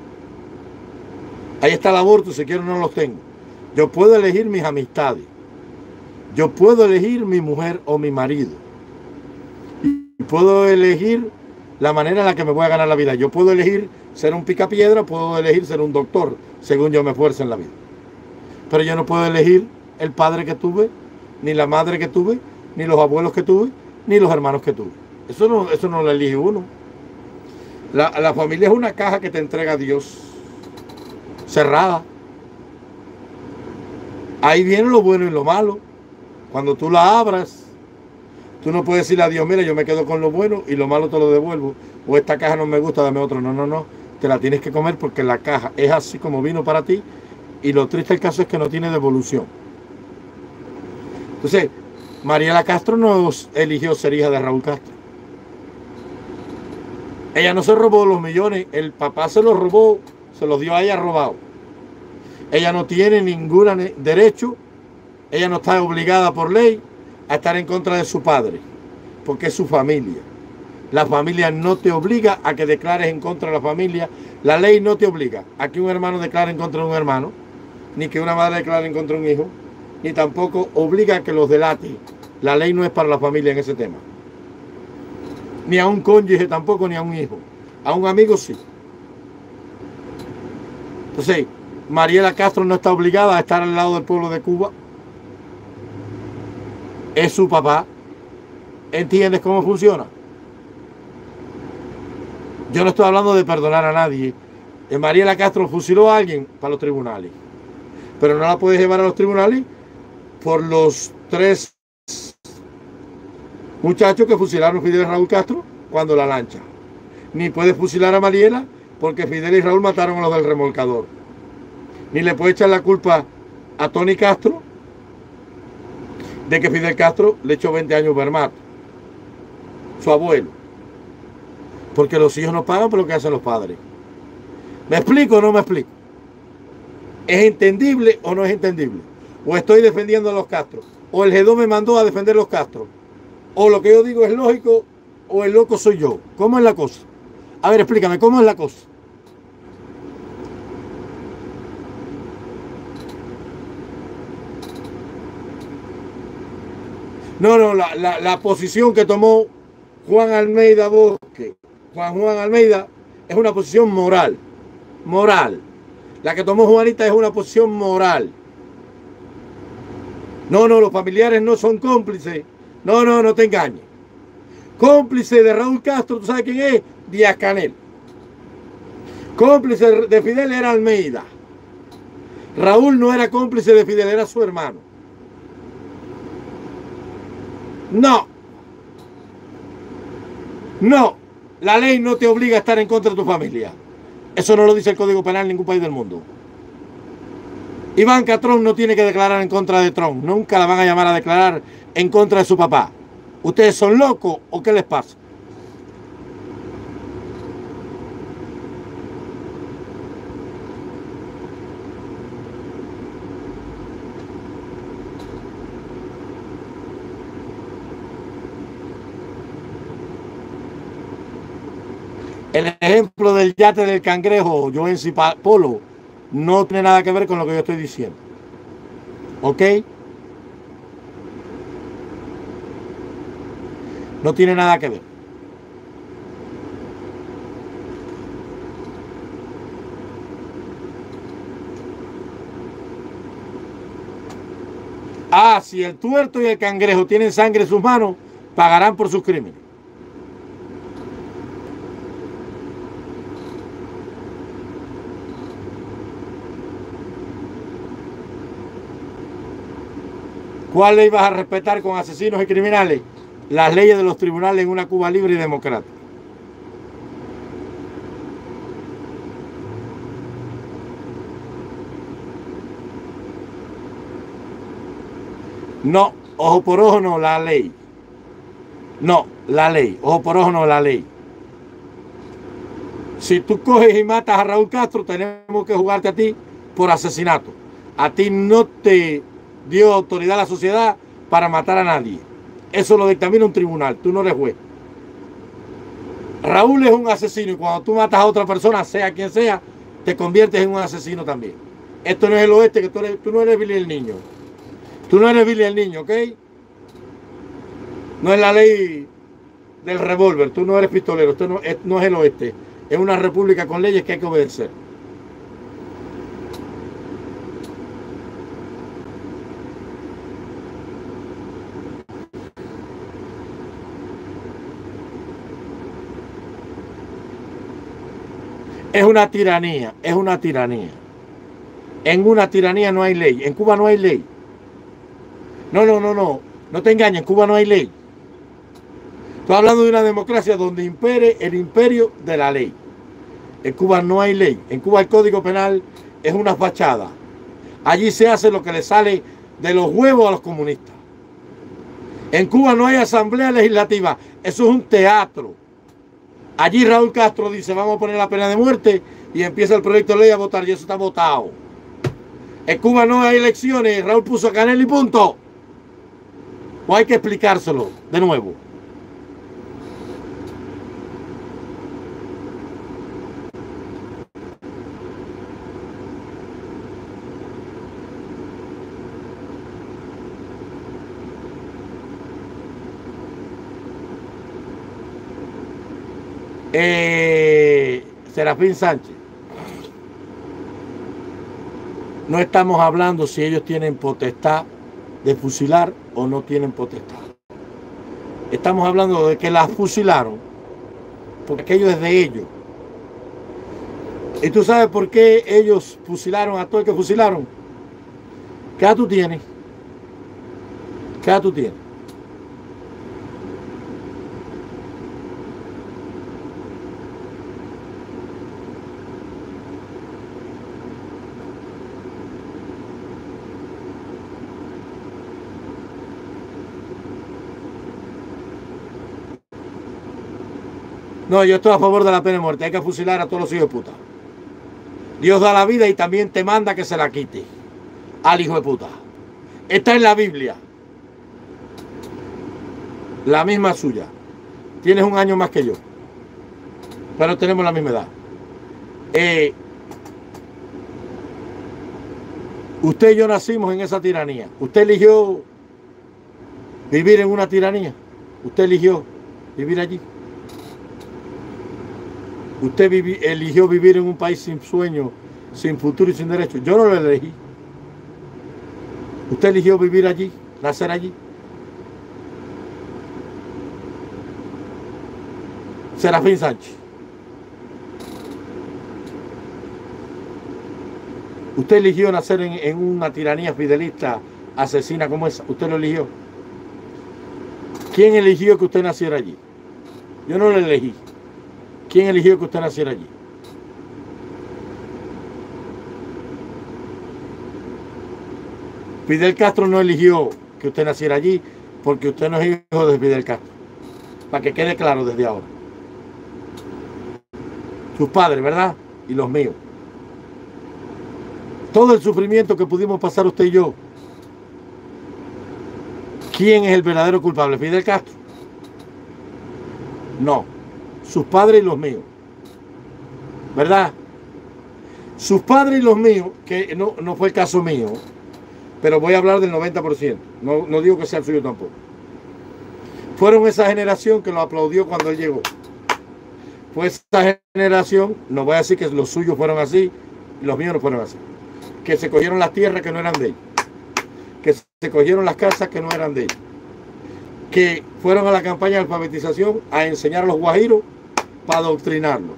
Ahí está el aborto, si quiero no los tengo. Yo puedo elegir mis amistades. Yo puedo elegir mi mujer o mi marido. Y puedo elegir la manera en la que me voy a ganar la vida. Yo puedo elegir ser un picapiedra, puedo elegir ser un doctor, según yo me esfuerce en la vida. Pero yo no puedo elegir el padre que tuve, ni la madre que tuve, ni los abuelos que tuve, ni los hermanos que tuve. Eso no, eso no lo elige uno. La, la familia es una caja que te entrega Dios, cerrada. Ahí viene lo bueno y lo malo. Cuando tú la abras, tú no puedes decirle a Dios, mira, yo me quedo con lo bueno y lo malo te lo devuelvo. O esta caja no me gusta, dame otro. No, no, no. Te la tienes que comer porque la caja es así como vino para ti. Y lo triste del caso es que no tiene devolución. Entonces, Mariela Castro no eligió ser hija de Raúl Castro. Ella no se robó los millones, el papá se los robó, se los dio a ella robado. Ella no tiene ningún derecho, ella no está obligada por ley a estar en contra de su padre, porque es su familia. La familia no te obliga a que declares en contra de la familia. La ley no te obliga a que un hermano declare en contra de un hermano, ni que una madre declare en contra de un hijo, ni tampoco obliga a que los delate. La ley no es para la familia en ese tema. Ni a un cónyuge tampoco, ni a un hijo. A un amigo sí. Entonces, Mariela Castro no está obligada a estar al lado del pueblo de Cuba. Es su papá. ¿Entiendes cómo funciona? Yo no estoy hablando de perdonar a nadie. Mariela Castro fusiló a alguien para los tribunales, pero no la puedes llevar a los tribunales por los tres muchachos que fusilaron Fidel y Raúl Castro cuando la lancha. Ni puedes fusilar a Mariela porque Fidel y Raúl mataron a los del remolcador. Ni le puedes echar la culpa a Tony Castro de que Fidel Castro le echó veinte años Wehrmacht, su abuelo, porque los hijos no pagan por lo que hacen los padres. ¿Me explico o no me explico? ¿Es entendible o no es entendible? O estoy defendiendo a los Castro, o el G dos me mandó a defender a los Castro, o lo que yo digo es lógico, o el loco soy yo. ¿Cómo es la cosa? A ver, explícame, ¿cómo es la cosa? No, no, la, la, la posición que tomó Juan Almeida Bosque, Juan Juan Almeida, es una posición moral, moral. La que tomó Juanita es una posición moral. No, no, los familiares no son cómplices. No, no, no te engañes. Cómplice de Raúl Castro, ¿tú sabes quién es? Díaz-Canel. Cómplice de Fidel era Almeida. Raúl no era cómplice de Fidel, era su hermano. No. No. La ley no te obliga a estar en contra de tu familia. Eso no lo dice el Código Penal en ningún país del mundo. Ivanka Trump no tiene que declarar en contra de Trump. Nunca la van a llamar a declarar en contra de su papá. ¿Ustedes son locos o qué les pasa? El ejemplo del yate del cangrejo, Joency Polo, no tiene nada que ver con lo que yo estoy diciendo. ¿Ok? No tiene nada que ver. Ah, si el tuerto y el cangrejo tienen sangre en sus manos, pagarán por sus crímenes. ¿Cuál ley vas a respetar con asesinos y criminales? Las leyes de los tribunales en una Cuba libre y democrática. No, ojo por ojo no, la ley. No, la ley, ojo por ojo no, la ley. Si tú coges y matas a Raúl Castro, tenemos que jugarte a ti por asesinato. A ti no te dio autoridad a la sociedad para matar a nadie. Eso lo dictamina un tribunal. Tú no eres juez. Raúl es un asesino y cuando tú matas a otra persona, sea quien sea, te conviertes en un asesino también. Esto no es el oeste, que tú, eres, tú no eres Billy el Niño. Tú no eres Billy el Niño, ¿ok? No es la ley del revólver. Tú no eres pistolero. Esto no es, no es el oeste. Es una república con leyes que hay que obedecer. Es una tiranía, es una tiranía. En una tiranía no hay ley. En Cuba no hay ley. No, no, no, no. No te engañes, en Cuba no hay ley. Estoy hablando de una democracia donde impere el imperio de la ley. En Cuba no hay ley. En Cuba el Código Penal es una fachada. Allí se hace lo que le sale de los huevos a los comunistas. En Cuba no hay asamblea legislativa. Eso es un teatro. Allí Raúl Castro dice, vamos a poner la pena de muerte y empieza el proyecto de ley a votar y eso está votado. En Cuba no hay elecciones, Raúl puso a Canel y punto. O hay que explicárselo de nuevo. eh, Serafín Sánchez, no estamos hablando si ellos tienen potestad de fusilar o no tienen potestad. Estamos hablando de que las fusilaron, porque aquello es de ellos. ¿Y tú sabes por qué ellos fusilaron a todo el que fusilaron? ¿Qué edad tú tienes? ¿Qué edad tú tienes? No, yo estoy a favor de la pena de muerte. Hay que fusilar a todos los hijos de puta. Dios da la vida y también te manda que se la quite al hijo de puta. Está en la Biblia. La misma suya. Tienes un año más que yo, pero tenemos la misma edad. Eh, usted y yo nacimos en esa tiranía. Usted eligió vivir en una tiranía. Usted eligió vivir allí. Usted vivi- eligió vivir en un país sin sueño, sin futuro y sin derecho. Yo no lo elegí. Usted eligió vivir allí, nacer allí. Serafín Sánchez, usted eligió nacer en, en una tiranía fidelista, asesina como esa. Usted lo eligió. ¿Quién eligió que usted naciera allí? Yo no lo elegí. ¿Quién eligió que usted naciera allí? Fidel Castro no eligió que usted naciera allí, porque usted no es hijo de Fidel Castro. Para que quede claro desde ahora. Sus padres, ¿verdad? Y los míos. Todo el sufrimiento que pudimos pasar usted y yo. ¿Quién es el verdadero culpable? ¿Fidel Castro? No. Sus padres y los míos. ¿Verdad? Sus padres y los míos, que no, no fue el caso mío, pero voy a hablar del noventa por ciento, no, no digo que sea el suyo tampoco. Fueron esa generación que lo aplaudió cuando él llegó. Fue esa generación, no voy a decir que los suyos fueron así, los míos no fueron así. Que se cogieron las tierras que no eran de ellos. Que se cogieron las casas que no eran de ellos. Que fueron a la campaña de alfabetización a enseñar a los guajiros para adoctrinarlos.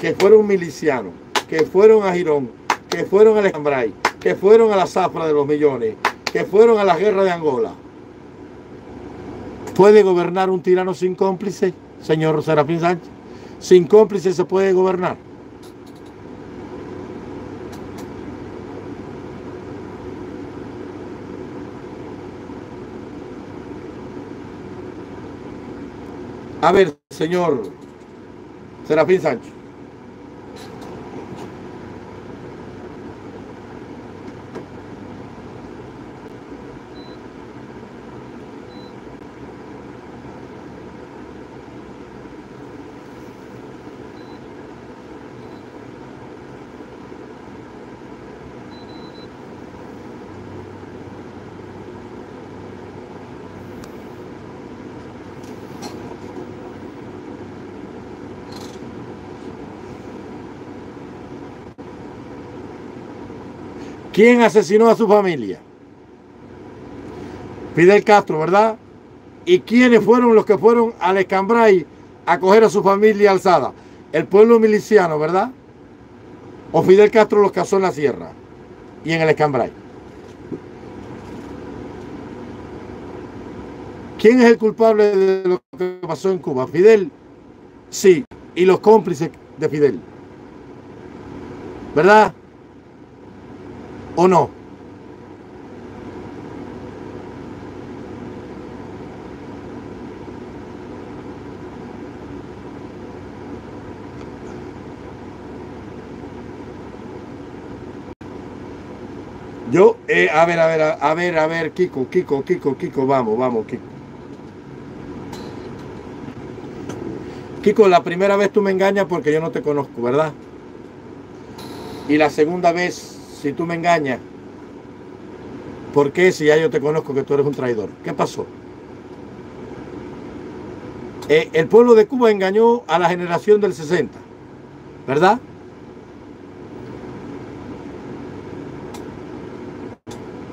Que fueron milicianos, que fueron a Girón, que fueron al Escambray, que fueron a la zafra de los millones, que fueron a la guerra de Angola. ¿Puede gobernar un tirano sin cómplice, señor Serafín Sánchez? ¿Sin cómplice se puede gobernar? A ver, señor Serafín Sánchez. ¿Quién asesinó a su familia? Fidel Castro, ¿verdad? ¿Y quiénes fueron los que fueron al Escambray a coger a su familia alzada? El pueblo miliciano, ¿verdad? ¿O Fidel Castro los cazó en la sierra y en el Escambray? ¿Quién es el culpable de lo que pasó en Cuba? ¿Fidel? Sí, y los cómplices de Fidel, ¿verdad? ¿O no? Yo, eh, a ver, a ver, a ver, a ver, Kiko, Kiko, Kiko, Kiko, vamos, vamos, Kiko. Kiko, la primera vez tú me engañas porque yo no te conozco, ¿verdad? Y la segunda vez... Si tú me engañas, ¿por qué si ya yo te conozco que tú eres un traidor? ¿Qué pasó? eh, el pueblo de Cuba engañó a la generación del sesenta, ¿verdad?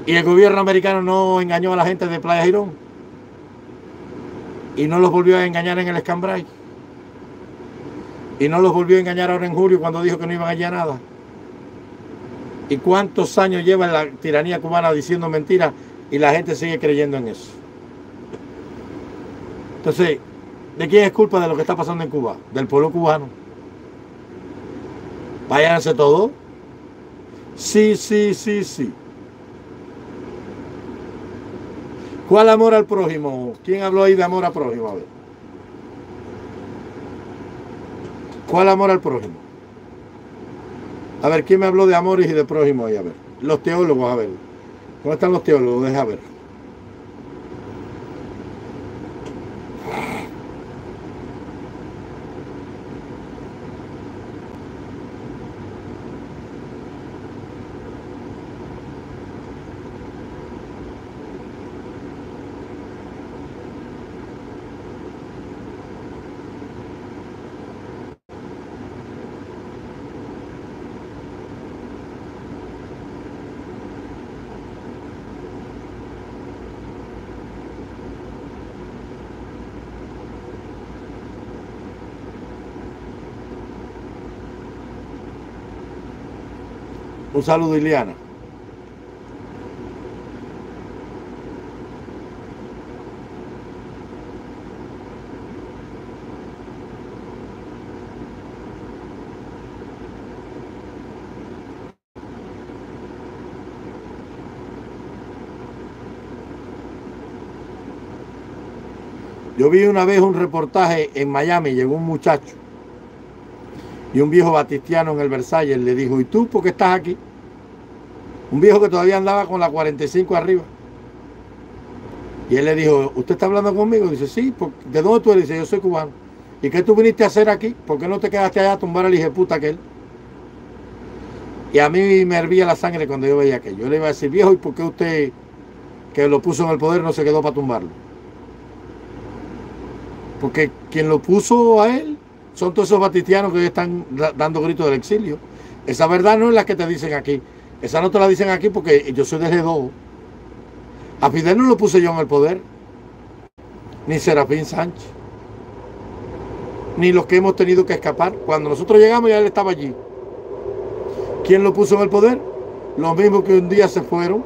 Y el gobierno americano no engañó a la gente de Playa Girón y no los volvió a engañar en el Escambray y no los volvió a engañar ahora en julio cuando dijo que no iban allá a nada. ¿Y cuántos años lleva la tiranía cubana diciendo mentiras y la gente sigue creyendo en eso? Entonces, ¿de quién es culpa de lo que está pasando en Cuba? Del pueblo cubano. Váyanse todos. Sí, sí, sí, sí. ¿Cuál amor al prójimo? ¿Quién habló ahí de amor al prójimo? A ver. ¿Cuál amor al prójimo? A ver, ¿quién me habló de amores y de prójimo ahí? A ver, los teólogos, a ver. ¿Cómo están los teólogos? Deja ver. Un saludo, Ileana. Yo vi una vez un reportaje en Miami, llegó un muchacho y un viejo batistiano en el Versalles le dijo, ¿y tú por qué estás aquí? Un viejo que todavía andaba con la cuarenta y cinco arriba. Y él le dijo, ¿usted está hablando conmigo? Dice, sí, ¿de dónde tú eres? Dice, yo soy cubano. ¿Y qué tú viniste a hacer aquí? ¿Por qué no te quedaste allá a tumbar al hijeputa aquel? Y a mí me hervía la sangre cuando yo veía aquello. Yo le iba a decir, viejo, ¿y por qué usted que lo puso en el poder no se quedó para tumbarlo? Porque quien lo puso a él son todos esos batistianos que hoy están dando gritos del exilio. Esa verdad no es la que te dicen aquí. Esa no te la dicen aquí porque yo soy de G dos. A Fidel no lo puse yo en el poder. Ni Serafín Sánchez. Ni los que hemos tenido que escapar. Cuando nosotros llegamos ya él estaba allí. ¿Quién lo puso en el poder? Los mismos que un día se fueron.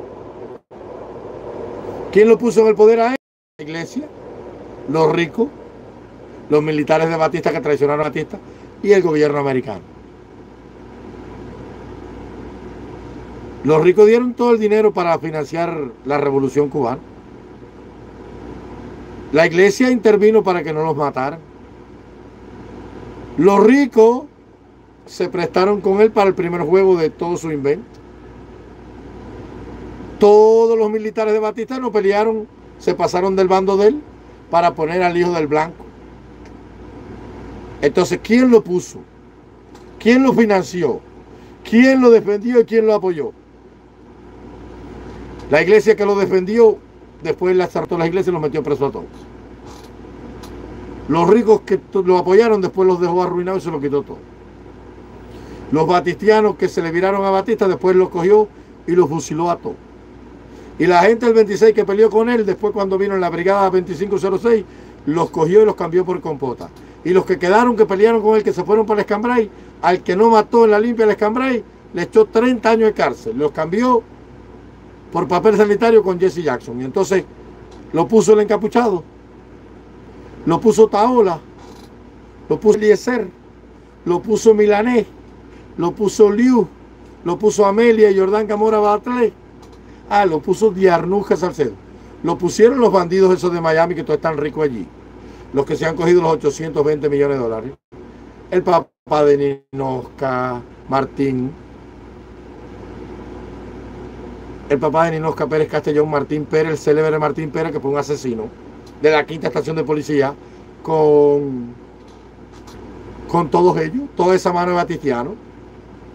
¿Quién lo puso en el poder a él? La iglesia. Los ricos. Los militares de Batista que traicionaron a Batista. Y el gobierno americano. Los ricos dieron todo el dinero para financiar la revolución cubana. La iglesia intervino para que no los mataran. Los ricos se prestaron con él para el primer juego de todo su invento. Todos los militares de Batista no pelearon, se pasaron del bando de él para poner al hijo del blanco. Entonces, ¿quién lo puso? ¿Quién lo financió? ¿Quién lo defendió y quién lo apoyó? La iglesia que lo defendió, después la asaltó la iglesia y los metió preso a todos. Los ricos que lo apoyaron, después los dejó arruinados y se lo quitó todo. Los batistianos que se le viraron a Batista, después los cogió y los fusiló a todos. Y la gente del veintiséis que peleó con él, después cuando vino en la brigada veinticinco cero seis, los cogió y los cambió por compota. Y los que quedaron, que pelearon con él, que se fueron para el Escambray, al que no mató en la limpia del Escambray, le echó treinta años de cárcel. Los cambió por papel sanitario con Jesse Jackson. Y entonces lo puso el encapuchado, lo puso Taola, lo puso Eliezer, lo puso Milanés, lo puso Liu, lo puso Amelia y Jordán Camora Batley. Ah, lo puso Diarnuja Salcedo. Lo pusieron los bandidos esos de Miami que todos están ricos allí, los que se han cogido los ochocientos veinte millones de dólares. El papá de Ninosca Martín, el papá de Ninosca Pérez Castellón, Martín Pérez, el célebre Martín Pérez, que fue un asesino de la quinta estación de policía, con, con todos ellos, toda esa mano de batistiano,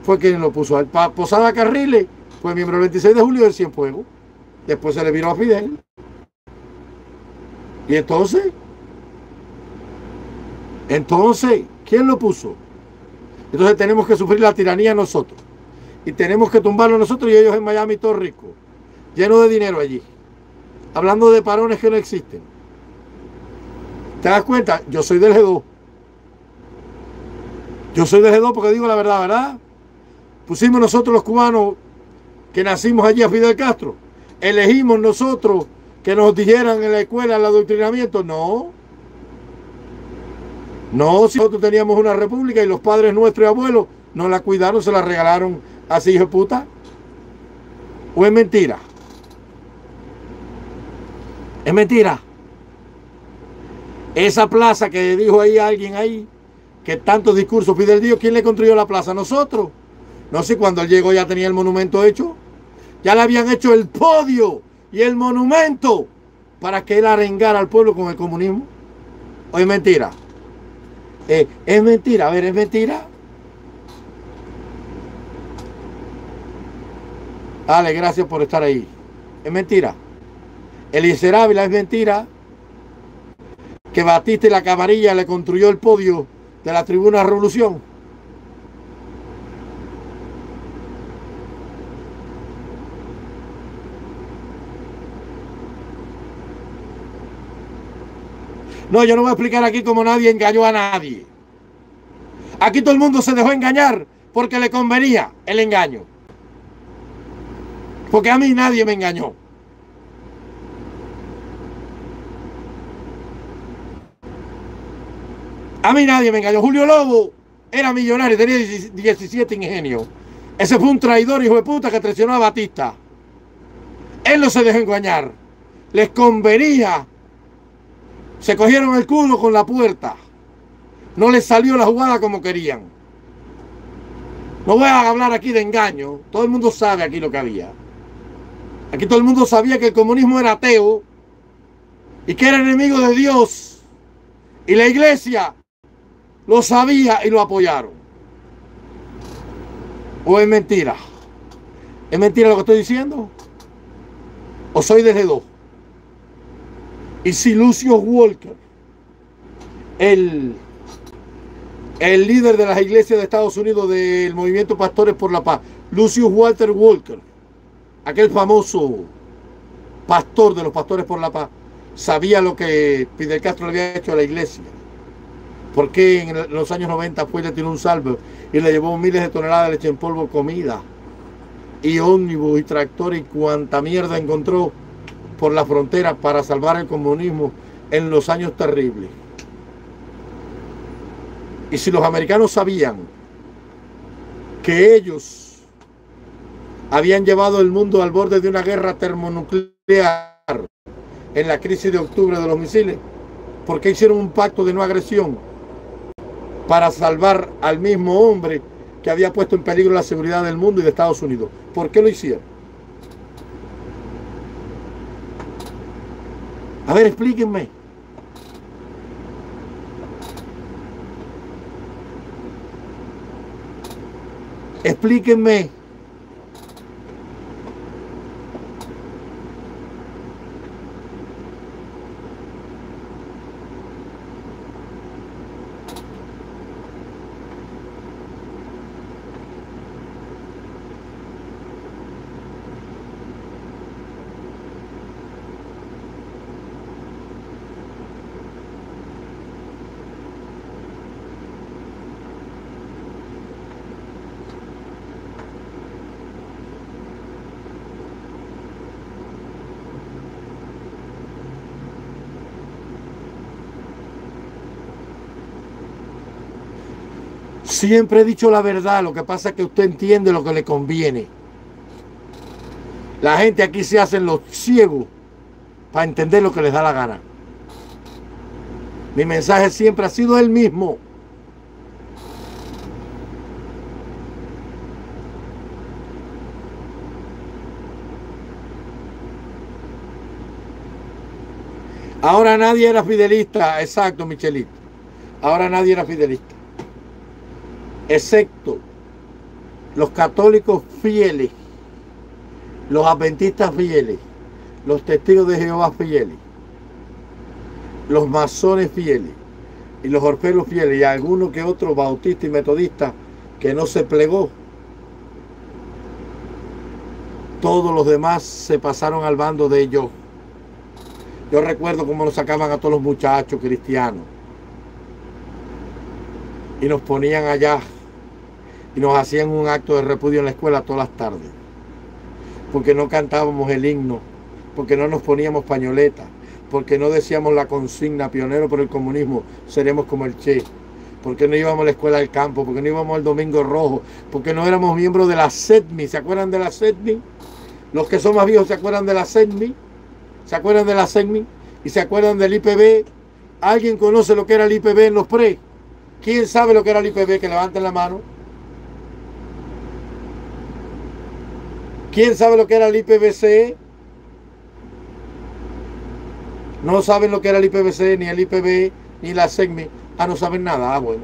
fue quien lo puso. El pa Posada Carriles fue miembro del veintiséis de julio del Cienfuegos, después se le viró a Fidel. Y entonces Entonces, ¿quién lo puso? Entonces tenemos que sufrir la tiranía nosotros. Y tenemos que tumbarlo nosotros y ellos en Miami, todo rico, lleno de dinero allí. Hablando de parones que no existen. ¿Te das cuenta? Yo soy del G dos. Yo soy del G dos porque digo la verdad, ¿verdad? Pusimos nosotros los cubanos que nacimos allí a Fidel Castro. Elegimos nosotros que nos dijeran en la escuela el adoctrinamiento. No. No, si nosotros teníamos una república y los padres nuestros y abuelos nos la cuidaron, se la regalaron así, hijo de puta. ¿O es mentira? Es mentira. Esa plaza que dijo ahí alguien ahí, que tantos discursos Fidel Dios, ¿quién le construyó la plaza? Nosotros. No sé, cuando él llegó ya tenía el monumento hecho. Ya le habían hecho el podio y el monumento para que él arengara al pueblo con el comunismo. ¿O es mentira? Eh, es mentira. A ver, es mentira. Dale, gracias por estar ahí. Es mentira. Eliezer Ávila, es mentira que Batista y la Camarilla le construyó el podio de la tribuna Revolución. No, yo no voy a explicar aquí cómo nadie engañó a nadie. Aquí todo el mundo se dejó engañar porque le convenía el engaño. Porque a mí nadie me engañó. A mí nadie me engañó. Julio Lobo era millonario, tenía diecisiete ingenios. Ese fue un traidor, hijo de puta, que traicionó a Batista. Él no se dejó engañar. Les convenía. Se cogieron el culo con la puerta. No les salió la jugada como querían. No voy a hablar aquí de engaño. Todo el mundo sabe aquí lo que había. Aquí todo el mundo sabía que el comunismo era ateo y que era enemigo de Dios. Y la iglesia lo sabía y lo apoyaron. ¿O es mentira? ¿Es mentira lo que estoy diciendo? ¿O soy desde dos? Y si Lucio Walker, el, el líder de las iglesias de Estados Unidos del movimiento Pastores por la Paz, Lucio Walter Walker, aquel famoso pastor de los Pastores por la Paz, sabía lo que Fidel Castro le había hecho a la iglesia? Porque en los años noventa fue y le tiró un salvo y le llevó miles de toneladas de leche en polvo, comida y ómnibus y tractor y cuanta mierda encontró por la frontera para salvar el comunismo en los años terribles. Y si los americanos sabían que ellos habían llevado el mundo al borde de una guerra termonuclear en la crisis de octubre de los misiles, ¿por qué hicieron un pacto de no agresión para salvar al mismo hombre que había puesto en peligro la seguridad del mundo y de Estados Unidos? ¿Por qué lo hicieron? A ver, explíquenme. Explíquenme. Siempre he dicho la verdad, lo que pasa es que usted entiende lo que le conviene. La gente aquí se hacen los ciegos para entender lo que les da la gana. Mi mensaje siempre ha sido el mismo. Ahora nadie era fidelista, exacto, Michelito. Ahora nadie era fidelista. Excepto los católicos fieles, los adventistas fieles, los testigos de Jehová fieles, los masones fieles, y los orfeos fieles, y alguno que otro bautista y metodista que no se plegó. Todos los demás se pasaron al bando de ellos. Yo recuerdo cómo nos sacaban a todos los muchachos cristianos y nos ponían allá y nos hacían un acto de repudio en la escuela todas las tardes, porque no cantábamos el himno, porque no nos poníamos pañoletas, porque no decíamos la consigna pionero por el comunismo, seremos como el Che, porque no íbamos a la escuela del campo, porque no íbamos al domingo rojo, porque no éramos miembros de la SEDMI. ¿Se acuerdan de la SEDMI? Los que son más viejos se acuerdan de la SEDMI, se acuerdan de la SEDMI y se acuerdan del I P B. ¿Alguien conoce lo que era el I P B en los pre? ¿Quién sabe lo que era el I P B? Que levanten la mano. ¿Quién sabe lo que era el I P B C? No saben lo que era el I P B C, ni el I P B, ni la SEDMI. Ah, no saben nada. Ah, bueno.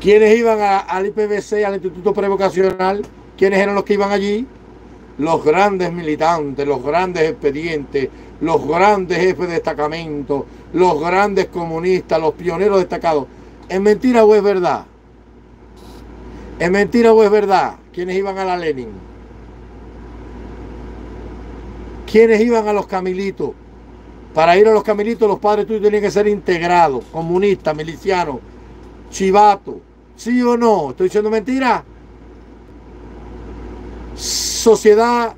¿Quiénes iban a, al I P B C, al Instituto Prevocacional? ¿Quiénes eran los que iban allí? Los grandes militantes, los grandes expedientes, los grandes jefes de destacamento, los grandes comunistas, los pioneros destacados. ¿Es mentira o es verdad? ¿Es mentira o es verdad? ¿Quiénes iban a la Lenin? ¿Quiénes iban a los Camilitos? Para ir a los Camilitos, los padres tuyos tenían que ser integrados, comunistas, milicianos, chivatos. ¿Sí o no? ¿Estoy diciendo mentira? Sociedad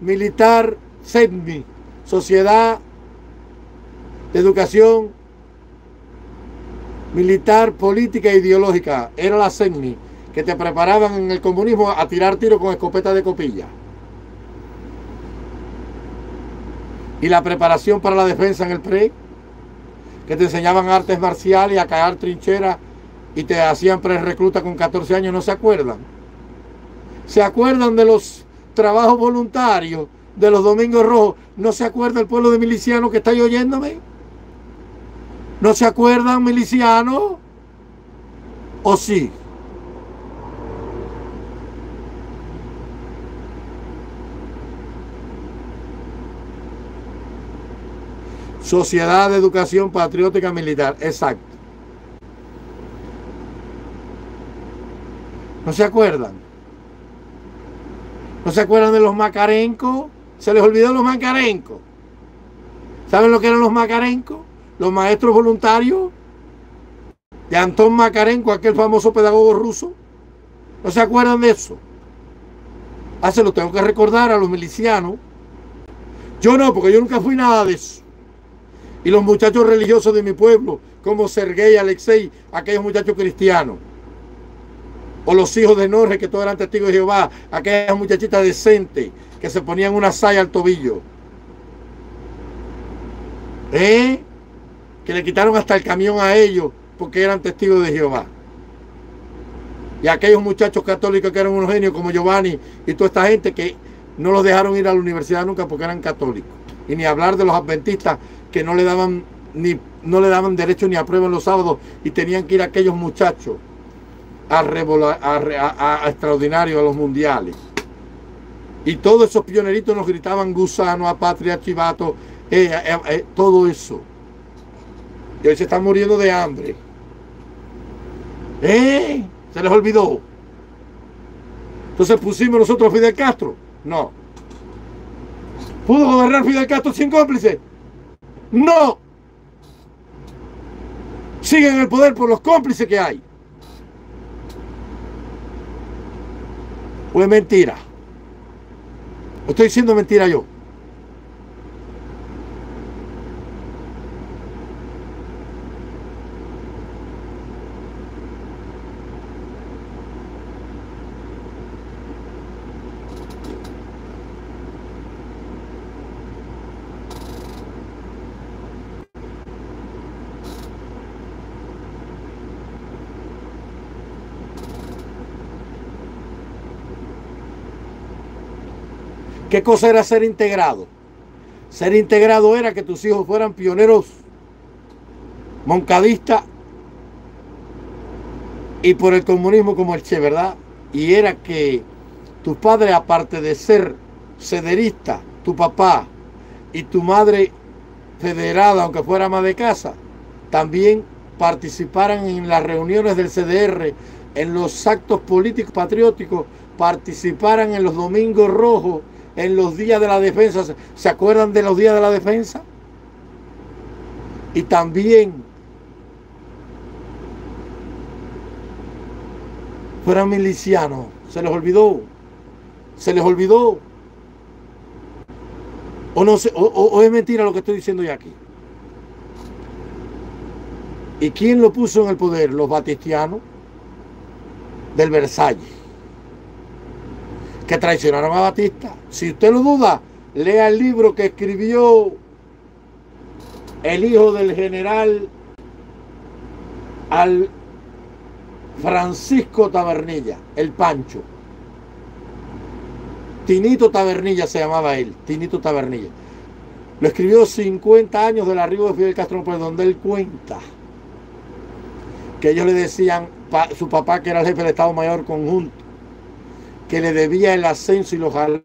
Militar SEDMI, Sociedad de Educación Militar Política e Ideológica, era la SEDMI, que te preparaban en el comunismo a tirar tiros con escopeta de copilla. Y la preparación para la defensa en el PRE, que te enseñaban artes marciales, a cagar trincheras y te hacían pre-recluta con catorce años, ¿no se acuerdan? ¿Se acuerdan de los trabajos voluntarios, de los domingos rojos? ¿No se acuerda el pueblo de milicianos que está ahí oyéndome? ¿No se acuerdan, milicianos? ¿O sí? Sociedad de Educación Patriótica Militar, exacto. ¿No se acuerdan? ¿No se acuerdan de los macarencos? ¿Se les olvidó los macarencos? ¿Saben lo que eran los macarencos? Los maestros voluntarios de Antón Macarenco, aquel famoso pedagogo ruso. ¿No se acuerdan de eso? Ah, se lo tengo que recordar a los milicianos. Yo no, porque yo nunca fui nada de eso. Y los muchachos religiosos de mi pueblo, como Sergei, Alexei, aquellos muchachos cristianos, o los hijos de Norre, que todos eran testigos de Jehová, aquellas muchachitas decentes que se ponían una saya al tobillo, ¿eh? que le quitaron hasta el camión a ellos porque eran testigos de Jehová, y aquellos muchachos católicos que eran unos genios como Giovanni y toda esta gente que no los dejaron ir a la universidad nunca porque eran católicos, y ni hablar de los adventistas que no le daban, ni, no le daban derecho ni a prueba en los sábados y tenían que ir a aquellos muchachos A, revolar, a, a, a extraordinario a los mundiales. Y todos esos pioneritos nos gritaban gusano, apatria, chivato, eh, eh, eh, todo eso. Y hoy se están muriendo de hambre. ¿Eh? ¿Se les olvidó? Entonces pusimos nosotros a Fidel Castro. No. ¿Pudo gobernar Fidel Castro sin cómplices? No. Siguen en el poder por los cómplices que hay. ¿O es mentira? ¿O estoy diciendo mentira yo? ¿Qué cosa era ser integrado? Ser integrado era que tus hijos fueran pioneros moncadistas y por el comunismo como el Che, ¿verdad? Y era que tus padres, aparte de ser federista, tu papá y tu madre federada, aunque fuera ama de casa, también participaran en las reuniones del C D R, en los actos políticos patrióticos, participaran en los domingos rojos, en los días de la defensa. ¿Se acuerdan de los días de la defensa? Y también fueran milicianos. Se les olvidó, se les olvidó. O, no se, o, o es mentira lo que estoy diciendo yo aquí. ¿Y quién lo puso en el poder? Los batistianos del Versalles, que traicionaron a Batista. Si usted lo duda, lea el libro que escribió el hijo del general al Francisco Tabernilla, el Pancho. Tinito Tabernilla se llamaba él, Tinito Tabernilla. Lo escribió cincuenta años del arribo de Fidel Castro, por donde él cuenta que ellos le decían, pa, su papá, que era el jefe del Estado Mayor Conjunto, que le debía el ascenso y los jalones,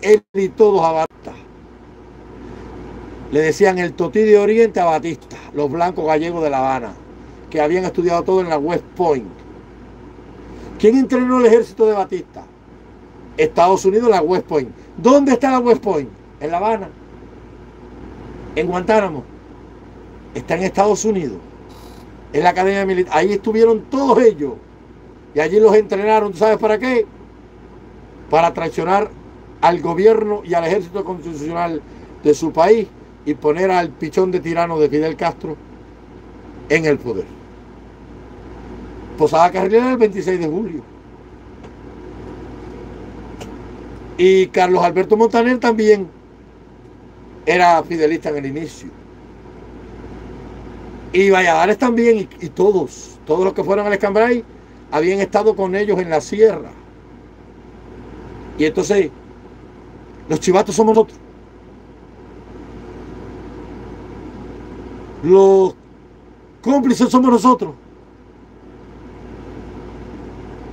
él y todos a Batista. Le decían el Totí de Oriente a Batista, los blancos gallegos de La Habana, que habían estudiado todo en la West Point. ¿Quién entrenó el ejército de Batista? Estados Unidos, la West Point. ¿Dónde está la West Point? En La Habana, en Guantánamo. Está en Estados Unidos, en la academia militar. Ahí estuvieron todos ellos y allí los entrenaron. ¿Tú sabes para qué? Para traicionar al gobierno y al ejército constitucional de su país y poner al pichón de tirano de Fidel Castro en el poder. Posada Carrilera el veintiséis de julio. Y Carlos Alberto Montaner también era fidelista en el inicio. Y Valladares también, y, y todos, todos los que fueron al Escambray, habían estado con ellos en la sierra. Y entonces, los chivatos somos nosotros. Los cómplices somos nosotros.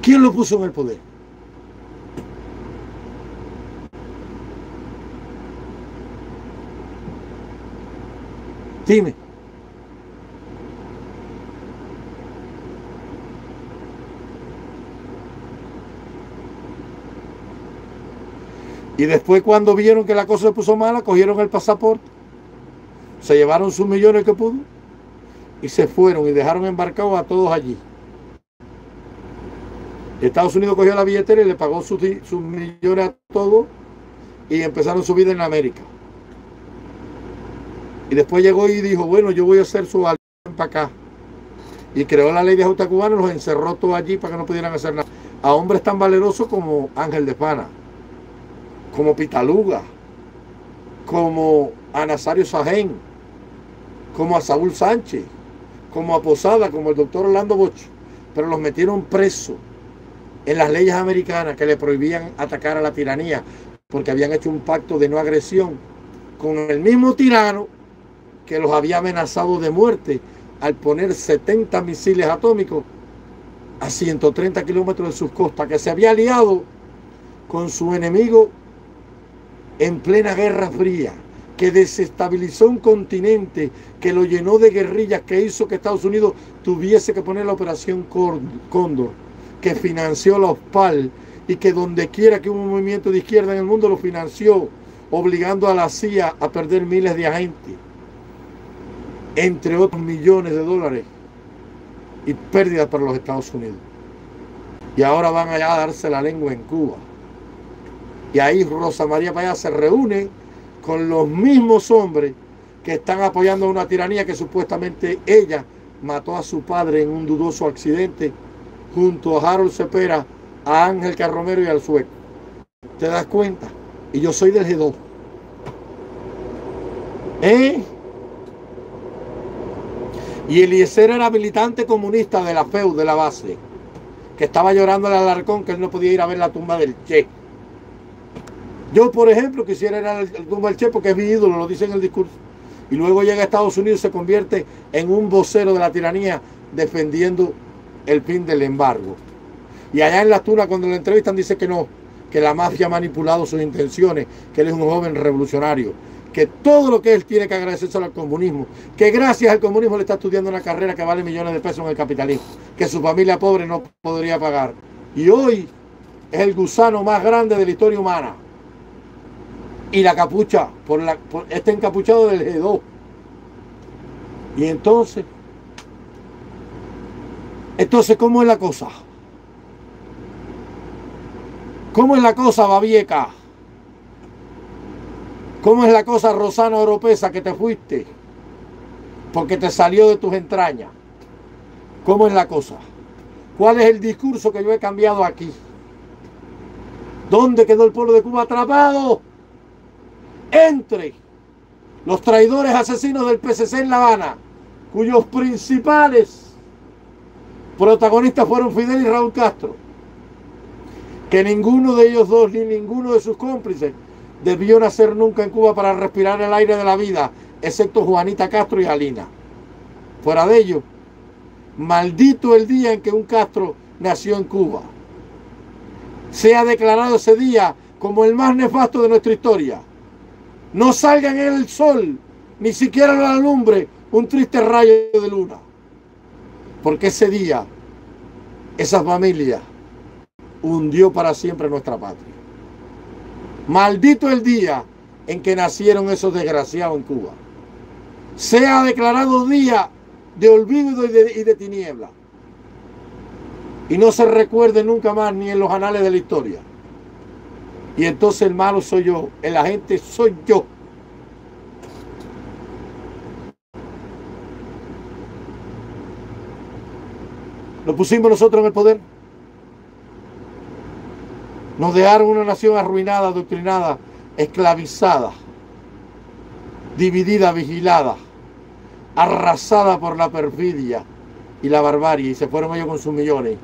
¿Quién lo puso en el poder? Dime. Y después, cuando vieron que la cosa se puso mala, cogieron el pasaporte, se llevaron sus millones que pudo y se fueron y dejaron embarcados a todos allí. Estados Unidos cogió la billetera y le pagó sus, sus millones a todos y empezaron su vida en América. Y después llegó y dijo, bueno, yo voy a hacer su alianza para acá. Y creó la ley de justa cubana, los encerró todos allí para que no pudieran hacer nada. A hombres tan valerosos como Ángel de Pana, como Pitaluga, como a Nazario Sajén, como a Saúl Sánchez, como a Posada, como el doctor Orlando Bosch, pero los metieron presos en las leyes americanas que le prohibían atacar a la tiranía, porque habían hecho un pacto de no agresión con el mismo tirano que los había amenazado de muerte al poner setenta misiles atómicos a ciento treinta kilómetros de sus costas, que se había aliado con su enemigo en plena Guerra Fría, que desestabilizó un continente, que lo llenó de guerrillas, que hizo que Estados Unidos tuviese que poner la operación Cóndor, que financió la O S P A L y que donde quiera que hubo un movimiento de izquierda en el mundo lo financió, obligando a la C I A a perder miles de agentes, entre otros millones de dólares y pérdidas para los Estados Unidos. Y ahora van allá a darse la lengua en Cuba. Y ahí Rosa María Payá se reúne con los mismos hombres que están apoyando a una tiranía que supuestamente ella mató a su padre en un dudoso accidente junto a Harold Cepera, a Ángel Carromero y al sueco. ¿Te das cuenta? Y yo soy del G dos. ¿Eh? Y Eliezer era militante comunista de la F E U, de la base, que estaba llorando al Alarcón que él no podía ir a ver la tumba del Che. Yo, por ejemplo, quisiera ir al Tumba del Che porque es mi ídolo, lo dice en el discurso. Y luego llega a Estados Unidos y se convierte en un vocero de la tiranía defendiendo el fin del embargo. Y allá en Las Tunas, cuando lo entrevistan, dice que no, que la mafia ha manipulado sus intenciones, que él es un joven revolucionario, que todo lo que él tiene que agradecerse al comunismo, que gracias al comunismo le está estudiando una carrera que vale millones de pesos en el capitalismo, que su familia pobre no podría pagar. Y hoy es el gusano más grande de la historia humana. Y la capucha, por la, por, está encapuchado del G dos. Y entonces, entonces, ¿cómo es la cosa? ¿Cómo es la cosa, Babieca? ¿Cómo es la cosa, Rosana Oropesa, que te fuiste? Porque te salió de tus entrañas. ¿Cómo es la cosa? ¿Cuál es el discurso que yo he cambiado aquí? ¿Dónde quedó el pueblo de Cuba atrapado? Entre los traidores asesinos del P C C en La Habana, cuyos principales protagonistas fueron Fidel y Raúl Castro, que ninguno de ellos dos ni ninguno de sus cómplices debió nacer nunca en Cuba para respirar el aire de la vida, excepto Juanita Castro y Alina. Fuera de ello, maldito el día en que un Castro nació en Cuba. Se ha declarado ese día como el más nefasto de nuestra historia. No salga en el sol, ni siquiera lo alumbre un triste rayo de luna. Porque ese día, esa familia hundió para siempre nuestra patria. Maldito el día en que nacieron esos desgraciados en Cuba. Sea declarado día de olvido y de, y de tiniebla. Y no se recuerde nunca más ni en los anales de la historia. Y entonces el malo soy yo, el agente soy yo. Lo pusimos nosotros en el poder. Nos dejaron una nación arruinada, adoctrinada, esclavizada, dividida, vigilada, arrasada por la perfidia y la barbarie. Y se fueron ellos con sus millones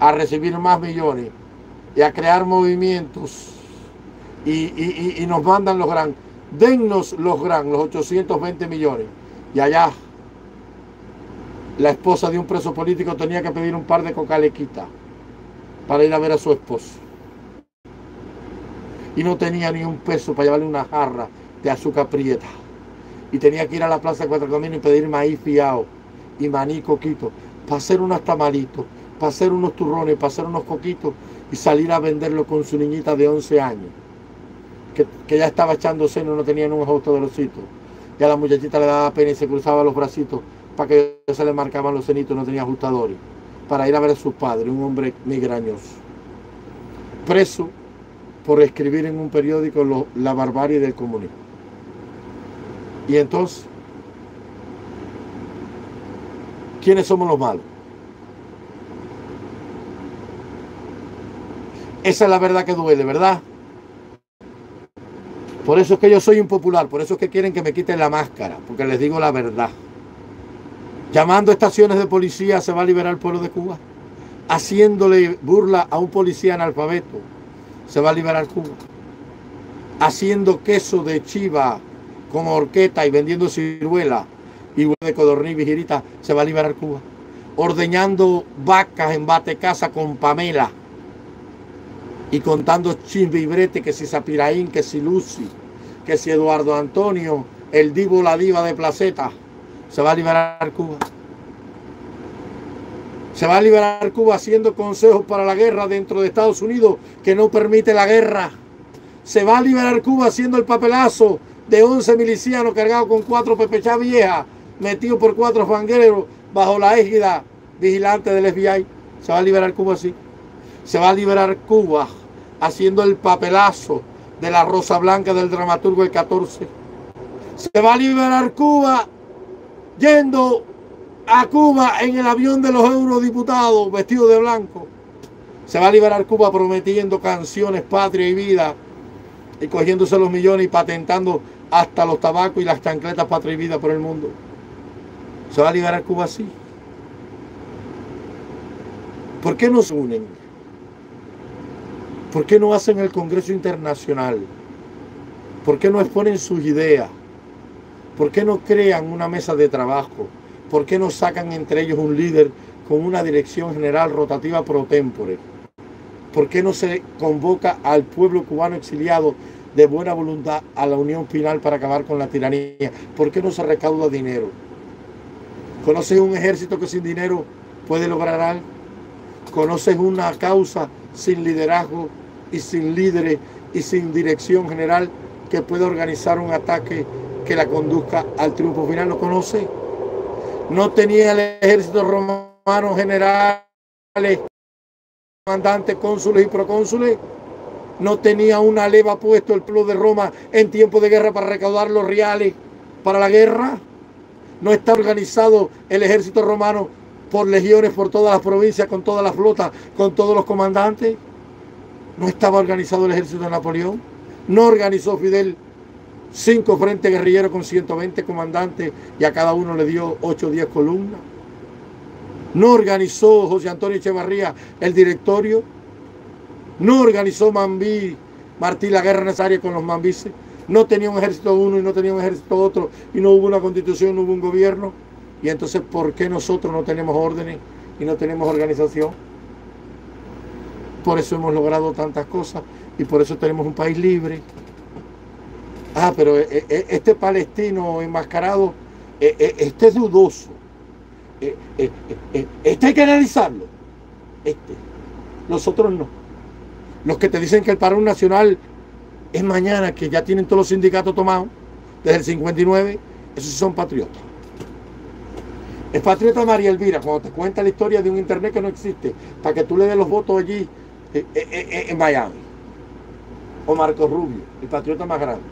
a recibir más millones y a crear movimientos, y, y, y, y nos mandan los gran, dennos los gran, los ochocientos veinte millones. Y allá la esposa de un preso político tenía que pedir un par de cocalequitas para ir a ver a su esposo, y no tenía ni un peso para llevarle una jarra de azúcar prieta, y tenía que ir a la plaza de Cuatro Caminos y pedir maíz fiao y maní coquito para hacer unos tamalitos, para hacer unos turrones, para hacer unos coquitos, y salir a venderlo con su niñita de once años, que, que ya estaba echando seno, no tenía ni un ojo de losito. Ya la muchachita le daba pena y se cruzaba los bracitos para que se le marcaban los cenitos, no tenía ajustadores, para ir a ver a sus padres, un hombre migrañoso, preso por escribir en un periódico lo, la barbarie del comunismo. Y entonces, ¿quiénes somos los malos? Esa es la verdad que duele, ¿verdad? Por eso es que yo soy impopular, por eso es que quieren que me quiten la máscara, porque les digo la verdad. Llamando a estaciones de policía se va a liberar el pueblo de Cuba. Haciéndole burla a un policía analfabeto se va a liberar Cuba. Haciendo queso de chiva con horqueta y vendiendo ciruela y huevo de codorniz y girita se va a liberar Cuba. Ordeñando vacas en batecasa con Pamela y contando chimbibrete, que si Sapiraín, que si Lucy, que si Eduardo Antonio, el divo, la diva de Placeta, se va a liberar Cuba. Se va a liberar Cuba haciendo consejos para la guerra dentro de Estados Unidos, que no permite la guerra. Se va a liberar Cuba haciendo el papelazo de once milicianos cargados con cuatro pepechas viejas, metidos por cuatro fangueros bajo la égida vigilante del F B I. Se va a liberar Cuba así. Se va a liberar Cuba haciendo el papelazo de la Rosa Blanca del dramaturgo El catorce. Se va a liberar Cuba yendo a Cuba en el avión de los eurodiputados vestidos de blanco. Se va a liberar Cuba prometiendo canciones, patria y vida, y cogiéndose los millones y patentando hasta los tabacos y las chancletas patria y vida por el mundo. Se va a liberar Cuba así. ¿Por qué nos unen? ¿Por qué no hacen el Congreso Internacional? ¿Por qué no exponen sus ideas? ¿Por qué no crean una mesa de trabajo? ¿Por qué no sacan entre ellos un líder con una dirección general rotativa pro tempore? ¿Por qué no se convoca al pueblo cubano exiliado de buena voluntad a la unión final para acabar con la tiranía? ¿Por qué no se recauda dinero? ¿Conoces un ejército que sin dinero puede lograr algo? ¿Conoces una causa sin liderazgo y sin líderes y sin dirección general que pueda organizar un ataque que la conduzca al triunfo final? ¿Lo conoces? No tenía el ejército romano generales, comandantes, cónsules y procónsules. No tenía una leva puesto el pueblo de Roma en tiempo de guerra para recaudar los reales para la guerra. No está organizado el ejército romano por legiones, por todas las provincias, con todas las flotas, con todos los comandantes. No estaba organizado el ejército de Napoleón. No organizó Fidel cinco frentes guerrilleros con ciento veinte comandantes y a cada uno le dio ocho o diez columnas. No organizó José Antonio Echevarría el directorio. No organizó Mambí, Martí, la guerra necesaria con los mambises. No tenía un ejército uno y no tenía un ejército otro, y no hubo una constitución, no hubo un gobierno. Y entonces, ¿por qué nosotros no tenemos órdenes y no tenemos organización? Por eso hemos logrado tantas cosas y por eso tenemos un país libre. Ah, pero este palestino enmascarado, este es dudoso. Este hay que analizarlo. Este. Los otros no. Los que te dicen que el paro nacional es mañana, que ya tienen todos los sindicatos tomados desde el cincuenta y nueve, esos son patriotas. Es patriota María Elvira cuando te cuenta la historia de un internet que no existe para que tú le des los votos allí eh, eh, eh, en Miami. O Marco Rubio, el patriota más grande.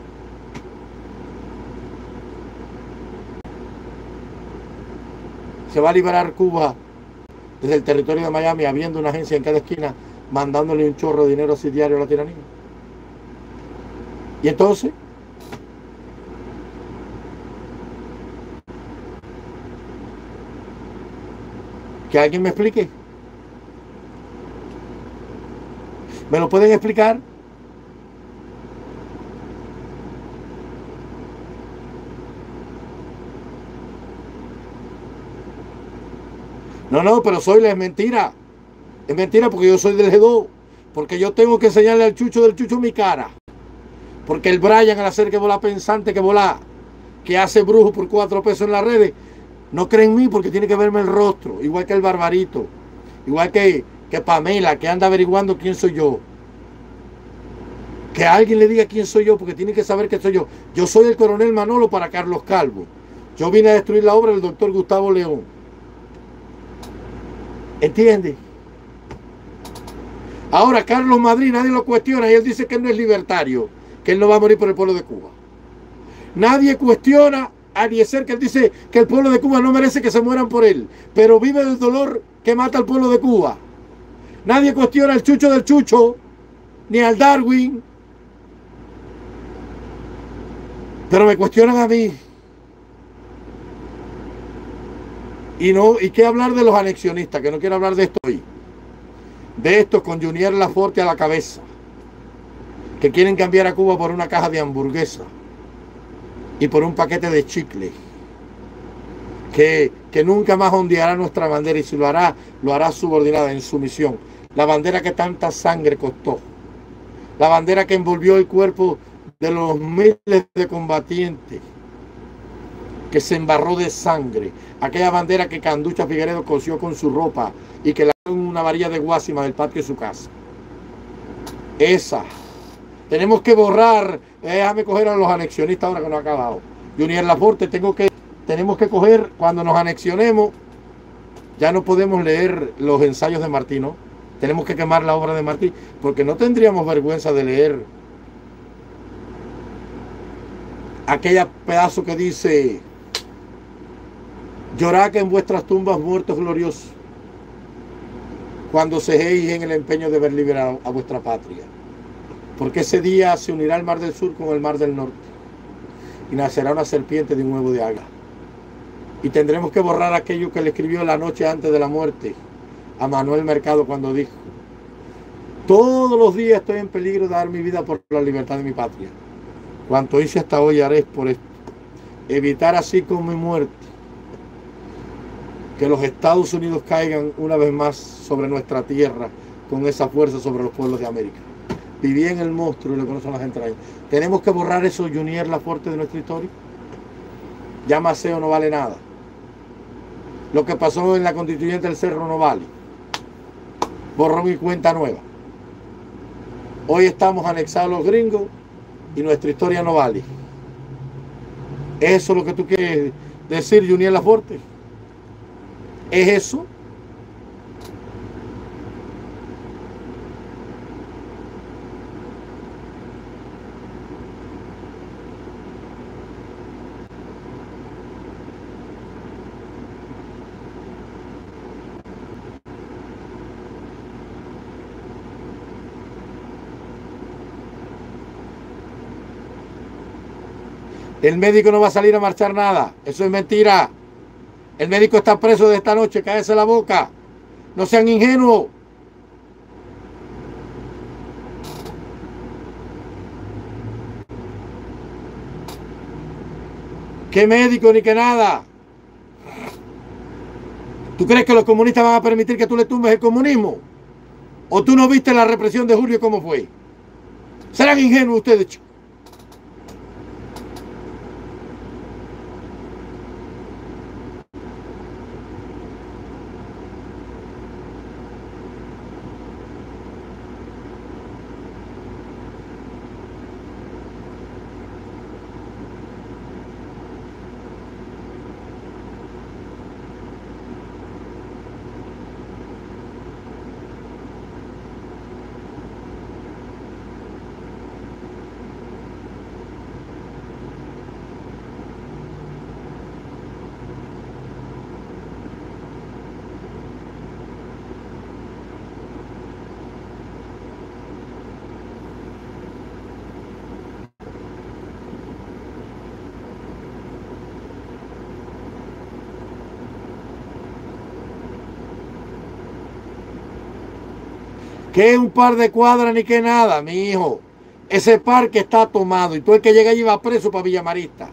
Se va a liberar Cuba desde el territorio de Miami, habiendo una agencia en cada esquina mandándole un chorro de dinero así diario a la tiranía. Y entonces, que alguien me explique. ¿Me lo pueden explicar? No, no, pero soy, es mentira. Es mentira porque yo soy del G dos. Porque yo tengo que enseñarle al chucho del chucho mi cara. Porque el Brian, al hacer que volá pensante, que volá, que hace brujo por cuatro pesos en las redes, no cree en mí porque tiene que verme el rostro, igual que el Barbarito, igual que, que Pamela, que anda averiguando quién soy yo. Que alguien le diga quién soy yo, porque tiene que saber que soy yo. Yo soy el coronel Manolo para Carlos Calvo. Yo vine a destruir la obra del doctor Gustavo León. ¿Entiendes? Ahora, Carlos Madrid, nadie lo cuestiona y él dice que él no es libertario, que él no va a morir por el pueblo de Cuba. Nadie cuestiona a Eliezer, que él dice que el pueblo de Cuba no merece que se mueran por él, pero vive el dolor que mata al pueblo de Cuba. Nadie cuestiona al chucho del chucho, ni al Darwin, pero me cuestionan a mí. Y no, y qué hablar de los anexionistas, que no quiero hablar de esto hoy. De esto con Junier Laforte a la cabeza, que quieren cambiar a Cuba por una caja de hamburguesa y por un paquete de chicle, que, que nunca más ondeará nuestra bandera, y si lo hará, lo hará subordinada en sumisión. La bandera que tanta sangre costó, la bandera que envolvió el cuerpo de los miles de combatientes, que se embarró de sangre, aquella bandera que Canducha Figueredo cosió con su ropa y que la dio en una varilla de guásima del patio de su casa. Esa. Tenemos que borrar, eh, déjame coger a los anexionistas ahora que no ha acabado. Junier Laforte, tengo que, tenemos que coger, cuando nos anexionemos, ya no podemos leer los ensayos de Martí, ¿no? Tenemos que quemar la obra de Martí, porque no tendríamos vergüenza de leer aquella pedazo que dice: llorad que en vuestras tumbas muertos gloriosos, cuando cejéis en el empeño de ver liberado a vuestra patria. Porque ese día se unirá el mar del sur con el mar del norte y nacerá una serpiente de un huevo de águila. Y tendremos que borrar aquello que le escribió la noche antes de la muerte a Manuel Mercado cuando dijo: Todos los días estoy en peligro de dar mi vida por la libertad de mi patria. Cuanto hice hasta hoy haré por esto, evitar así con mi muerte que los Estados Unidos caigan una vez más sobre nuestra tierra con esa fuerza sobre los pueblos de América. Viví en el monstruo y lo conocen las entrañas. ¿Tenemos que borrar eso, Junior Laforte, de nuestra historia? Ya Maceo no vale nada. Lo que pasó en la constituyente del Cerro no vale. Borrón y cuenta nueva. Hoy estamos anexados a los gringos y nuestra historia no vale. ¿Eso es lo que tú quieres decir, Junior Laforte? ¿Es eso? El médico no va a salir a marchar nada. Eso es mentira. El médico está preso de esta noche. Cállese la boca. No sean ingenuos. ¿Qué médico ni qué nada? ¿Tú crees que los comunistas van a permitir que tú le tumbes el comunismo? ¿O tú no viste la represión de julio cómo fue? ¿Serán ingenuos ustedes, chicos? Que un par de cuadras ni que nada, mi hijo. Ese parque está tomado y todo el que llega allí va preso para Villamarista.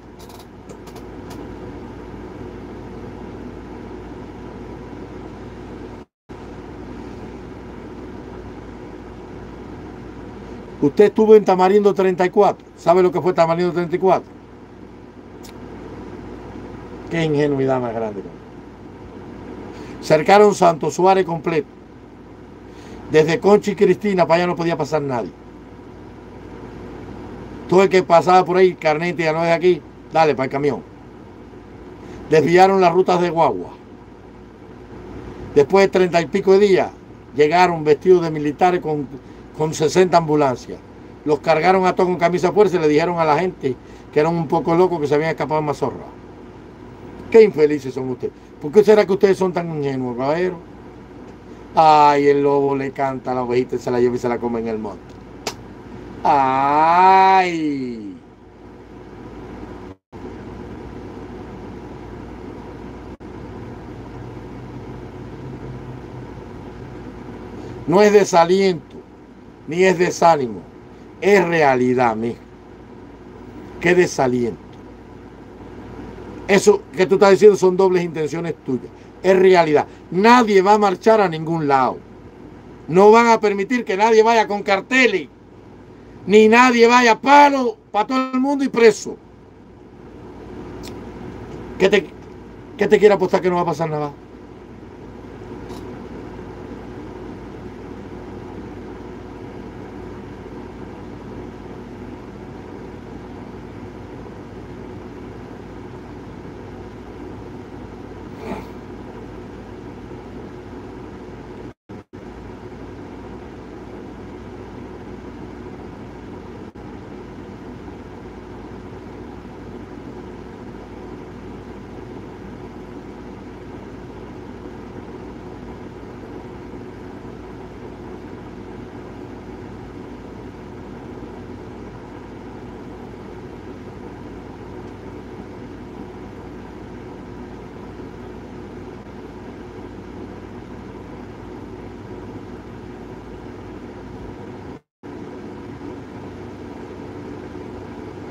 Usted estuvo en Tamarindo treinta y cuatro. ¿Sabe lo que fue Tamarindo treinta y cuatro? Qué ingenuidad más grande. Cercaron Santo Suárez completo. Desde Concha y Cristina para allá no podía pasar nadie. Todo el que pasaba por ahí, Carnete ya no es aquí, dale para el camión. Desviaron las rutas de guagua. Después de treinta y pico de días, llegaron vestidos de militares con, con sesenta ambulancias. Los cargaron a todos con camisa fuerza y le dijeron a la gente que eran un poco locos que se habían escapado en Mazorra. Qué infelices son ustedes. ¿Por qué será que ustedes son tan ingenuos, caballeros? Ay, el lobo le canta a la ovejita y se la lleva y se la come en el monte. Ay. No es desaliento, ni es desánimo. Es realidad, mijo. Qué desaliento. Eso que tú estás diciendo son dobles intenciones tuyas. Es realidad. Nadie va a marchar a ningún lado. No van a permitir que nadie vaya con carteles. Ni nadie vaya a palo para todo el mundo y preso. ¿Qué te, qué te quiere apostar que no va a pasar nada?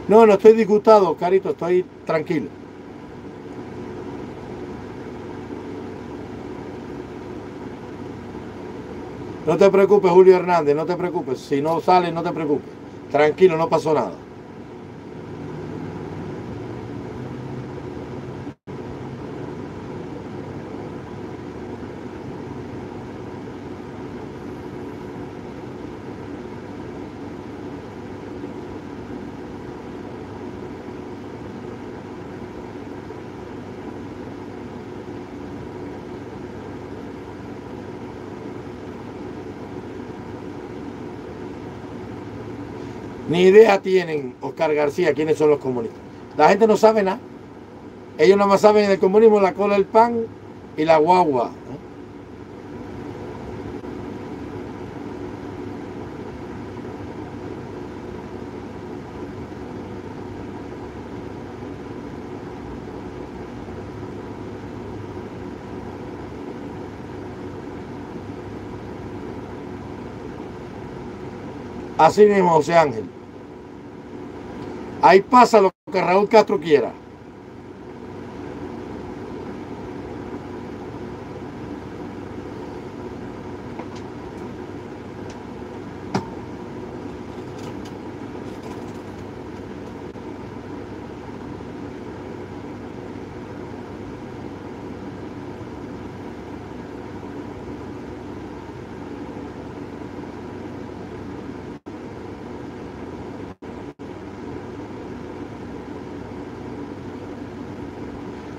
No, no estoy disgustado, Carito, estoy tranquilo. No te preocupes, Julio Hernández, no te preocupes. Si no sale, no te preocupes. Tranquilo, no pasó nada. Ni idea tienen, Oscar García, quiénes son los comunistas. La gente no sabe nada. Ellos nada más saben del comunismo la cola del pan y la guagua. Así mismo, José Ángel. Ahí pasa lo que Raúl Castro quiera.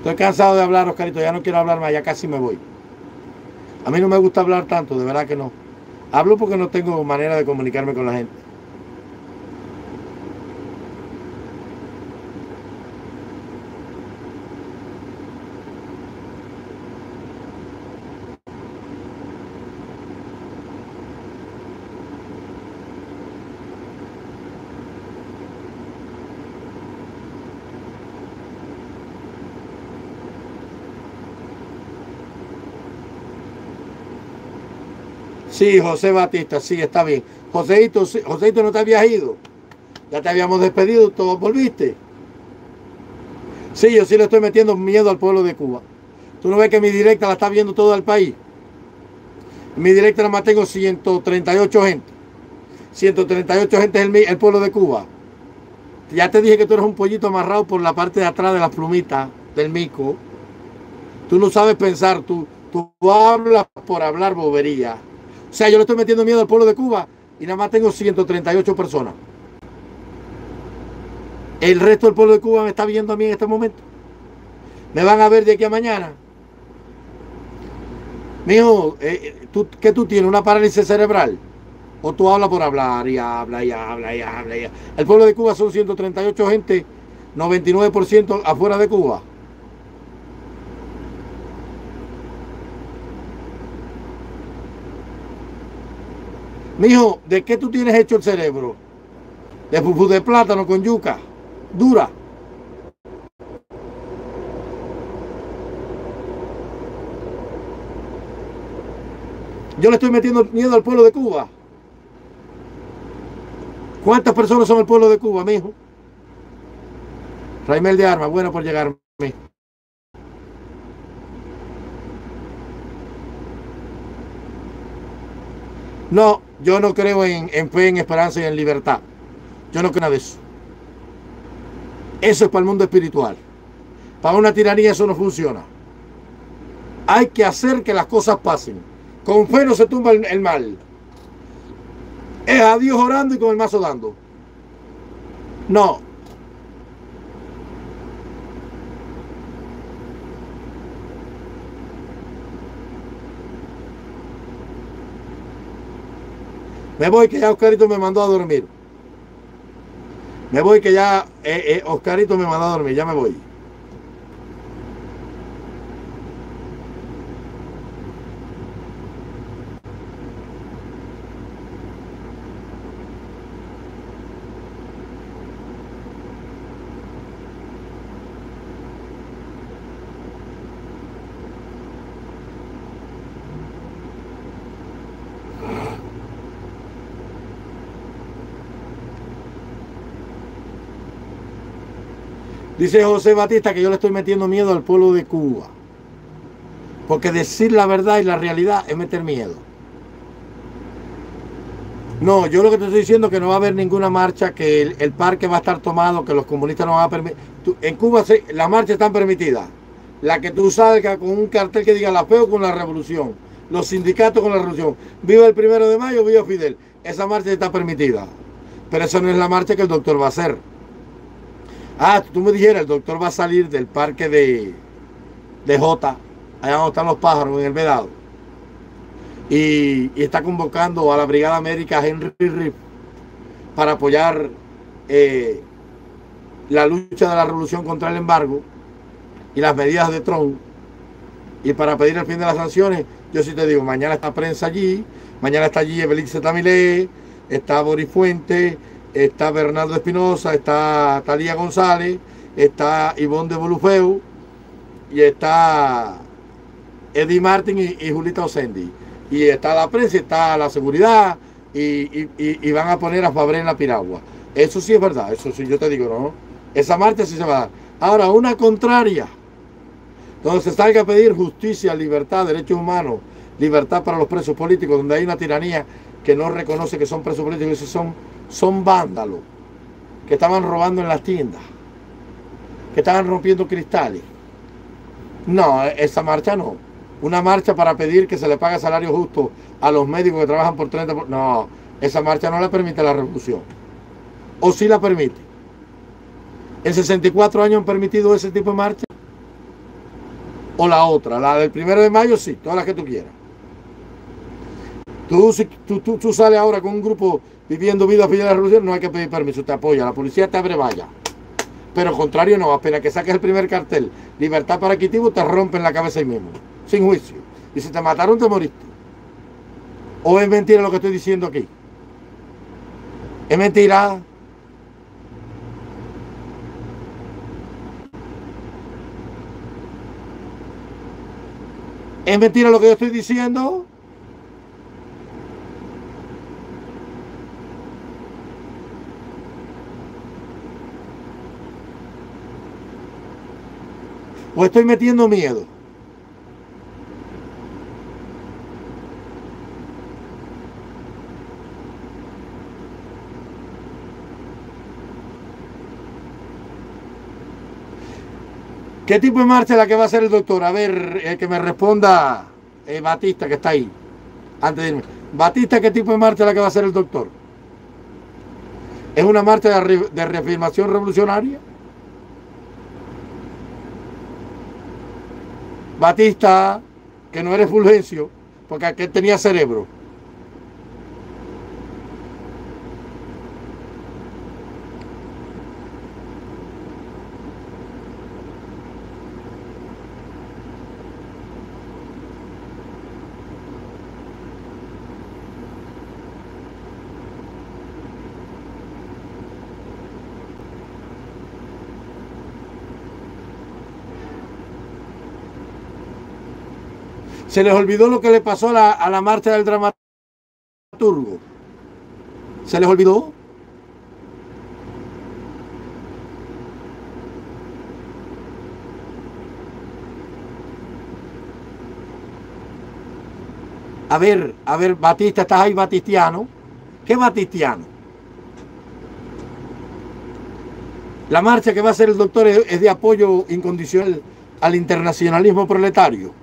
Estoy cansado de hablar, Oscarito, ya no quiero hablar más, ya casi me voy. A mí no me gusta hablar tanto, de verdad que no. Hablo porque no tengo manera de comunicarme con la gente. Sí, José Batista, sí, está bien. Joséito, sí, Joséito, no te habías ido. Ya te habíamos despedido, todos volviste. Sí, yo sí le estoy metiendo miedo al pueblo de Cuba. Tú no ves que mi directa la está viendo todo el país. En mi directa nada más tengo ciento treinta y ocho gente. ciento treinta y ocho gente es el, el pueblo de Cuba. Ya te dije que tú eres un pollito amarrado por la parte de atrás de las plumitas del mico. Tú no sabes pensar, tú, tú hablas por hablar bobería. O sea, yo le estoy metiendo miedo al pueblo de Cuba y nada más tengo ciento treinta y ocho personas. El resto del pueblo de Cuba me está viendo a mí en este momento. Me van a ver de aquí a mañana. Mijo, eh, ¿tú, ¿qué tú tienes? ¿Una parálisis cerebral? ¿O tú hablas por hablar y habla y habla y habla y habla? El pueblo de Cuba son ciento treinta y ocho gente, noventa y nueve por ciento afuera de Cuba. Mijo, ¿de qué tú tienes hecho el cerebro? De pupú de plátano con yuca. Dura. Yo le estoy metiendo miedo al pueblo de Cuba. ¿Cuántas personas son el pueblo de Cuba, mijo? Raimel de Armas, bueno por llegarme. No, yo no creo en, en fe, en esperanza y en libertad. Yo no creo en eso. Eso es para el mundo espiritual. Para una tiranía eso no funciona. Hay que hacer que las cosas pasen. Con fe no se tumba el, el mal. Es a Dios orando y con el mazo dando. No. Me voy que ya Oscarito me mandó a dormir. Me voy que ya eh, eh, Oscarito me mandó a dormir. Ya me voy. Dice José Batista que yo le estoy metiendo miedo al pueblo de Cuba. Porque decir la verdad y la realidad es meter miedo. No, yo lo que te estoy diciendo es que no va a haber ninguna marcha, que el, el parque va a estar tomado, que los comunistas no van a permitir. En Cuba se, las marchas están permitidas. La que tú salgas con un cartel que diga la peo con la revolución, los sindicatos con la revolución, viva el primero de mayo, viva Fidel. Esa marcha está permitida. Pero esa no es la marcha que el doctor va a hacer. Ah, tú me dijeras, el doctor va a salir del parque de, de Jota, allá donde están los pájaros, en el Vedado. Y, y está convocando a la Brigada América Henry Riff para apoyar eh, la lucha de la revolución contra el embargo y las medidas de Trump y para pedir el fin de las sanciones. Yo sí te digo, mañana está prensa allí, mañana está allí Evelix Tamilé, está Boris Fuentes, está Bernardo Espinosa, está Talía González, está Ivonne de Bolufeu y está Eddie Martin y, y Julita Ocendi. Y está la prensa, está la seguridad y, y, y van a poner a Fabre en la piragua. Eso sí es verdad, eso sí yo te digo, no. Esa marcha sí se va a dar. Ahora, una contraria, donde se salga a pedir justicia, libertad, derechos humanos, libertad para los presos políticos, donde hay una tiranía que no reconoce que son presos políticos, que son, son vándalos, que estaban robando en las tiendas, que estaban rompiendo cristales. No, esa marcha no. Una marcha para pedir que se le pague salario justo a los médicos que trabajan por treinta por ciento. No, esa marcha no la permite la revolución. O sí la permite. ¿En sesenta y cuatro años han permitido ese tipo de marcha? O la otra, la del primero de mayo, sí, todas las que tú quieras. Tú, si, tú, tú, tú sales ahora con un grupo viviendo vida fiel a la revolución, no hay que pedir permiso, te apoya, la policía te abre valla. Pero contrario no, apenas que saques el primer cartel, libertad para Quitivo, te rompen la cabeza ahí mismo. Sin juicio. Y si te mataron, te moriste. ¿O es mentira lo que estoy diciendo aquí? ¿Es mentira? ¿Es mentira lo que yo estoy diciendo? ¿O estoy metiendo miedo? ¿Qué tipo de marcha es la que va a hacer el doctor? A ver, eh, que me responda eh, Batista, que está ahí, antes de irme. Batista, ¿qué tipo de marcha es la que va a hacer el doctor? ¿Es una marcha de, re de reafirmación revolucionaria? Batista, que no eres Fulgencio, porque aquel tenía cerebro. Se les olvidó lo que le pasó a la, a la marcha del dramaturgo. ¿Se les olvidó? A ver, a ver, Batista, ¿estás ahí, Batistiano? ¿Qué Batistiano? La marcha que va a hacer el doctor es, es de apoyo incondicional al internacionalismo proletario.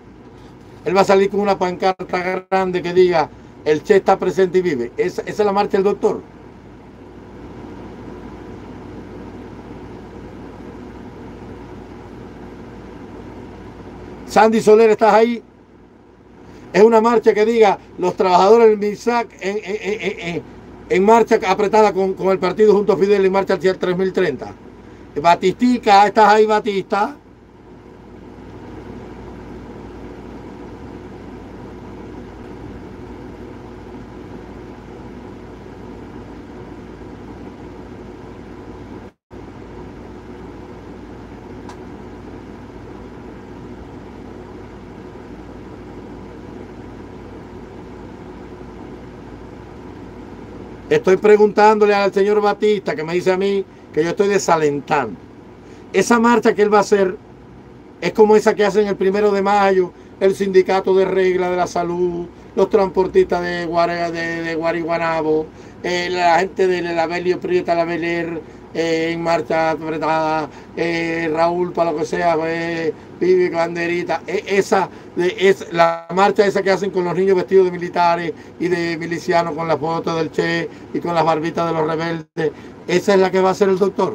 Él va a salir con una pancarta grande que diga, el Che está presente y vive. Esa, esa es la marcha del doctor. Sandy Soler, ¿estás ahí? Es una marcha que diga, los trabajadores del MISAC en, en, en, en, en marcha apretada con, con el partido Junto a Fidel en marcha hacia el tres mil treinta. Batistica, ¿estás ahí, Batista? Estoy preguntándole al señor Batista, que me dice a mí que yo estoy desalentando. Esa marcha que él va a hacer es como esa que hacen el primero de mayo, el sindicato de regla de la salud, los transportistas de, Guare, de, de Guariguanabo, eh, la gente de la Belio Prieta, la Beler, eh, en marcha apretada, eh, Raúl, para lo que sea, eh, Vivi Banderita, eh, esa, de, es, la marcha esa que hacen con los niños vestidos de militares y de milicianos con las fotos del Che y con las barbitas de los rebeldes, esa es la que va a hacer el doctor.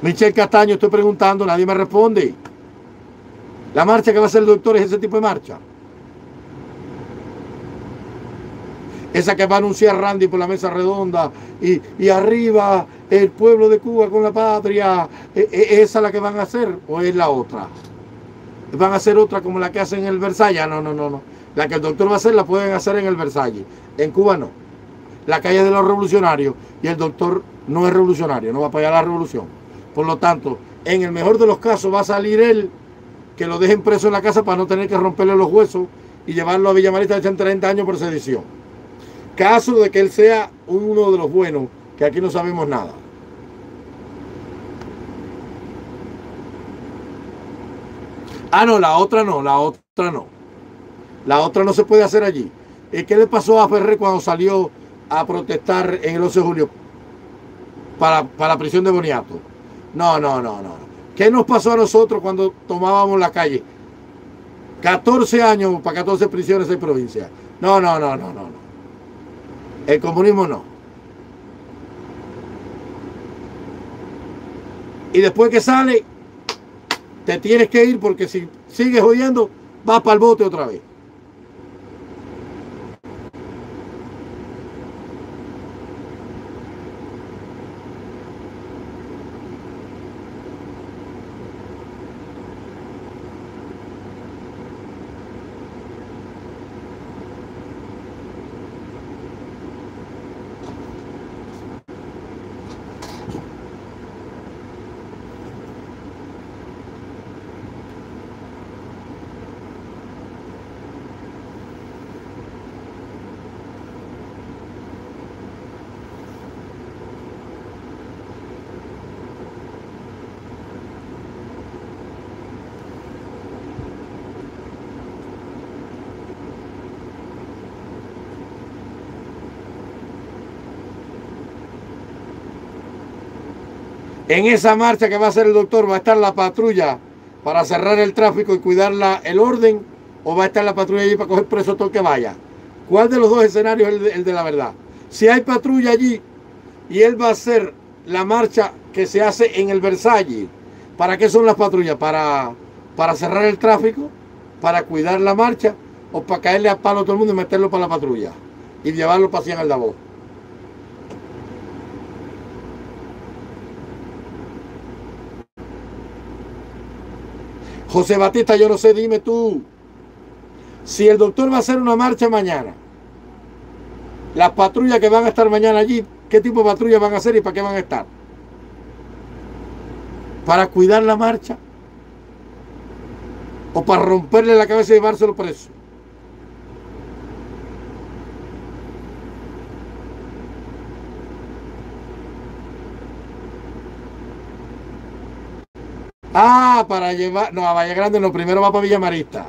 Michelle Castaño, estoy preguntando, nadie me responde. La marcha que va a hacer el doctor es ese tipo de marcha. Esa que va a anunciar Randy por la mesa redonda y, y arriba el pueblo de Cuba con la patria. ¿Esa es la que van a hacer o es la otra? ¿Van a hacer otra como la que hacen en el Versalles? No, no, no, no. La que el doctor va a hacer la pueden hacer en el Versalles. En Cuba no. La calle de los revolucionarios, y el doctor no es revolucionario, no va a apoyar la revolución. Por lo tanto, en el mejor de los casos va a salir él, que lo dejen preso en la casa para no tener que romperle los huesos y llevarlo a Villa Marista, echan treinta años por sedición. Caso de que él sea uno de los buenos, que aquí no sabemos nada. Ah, no, la otra no, la otra no. La otra no se puede hacer allí. ¿Qué le pasó a Ferrer cuando salió a protestar en el once de julio para, para la prisión de Boniato? No, no, no, no. ¿Qué nos pasó a nosotros cuando tomábamos la calle? catorce años para catorce prisiones en provincia. No, no, no, no, no, no. El comunismo no. Y después que sale, te tienes que ir, porque si sigues oyendo, vas para el bote otra vez. En esa marcha que va a hacer el doctor, ¿va a estar la patrulla para cerrar el tráfico y cuidar la, el orden? ¿O va a estar la patrulla allí para coger preso todo el que vaya? ¿Cuál de los dos escenarios es el de, el de la verdad? Si hay patrulla allí y él va a hacer la marcha que se hace en el Versalles, ¿para qué son las patrullas? ¿Para, para cerrar el tráfico? ¿Para cuidar la marcha? ¿O para caerle a palo a todo el mundo y meterlo para la patrulla y llevarlo para Cian Aldabó? José Batista, yo no sé, dime tú. Si el doctor va a hacer una marcha mañana, las patrullas que van a estar mañana allí, ¿qué tipo de patrullas van a hacer y para qué van a estar? ¿Para cuidar la marcha? ¿O para romperle la cabeza y llevárselo preso? Ah, para llevar... No, a Valle Grande no, primero va para Villa Marista.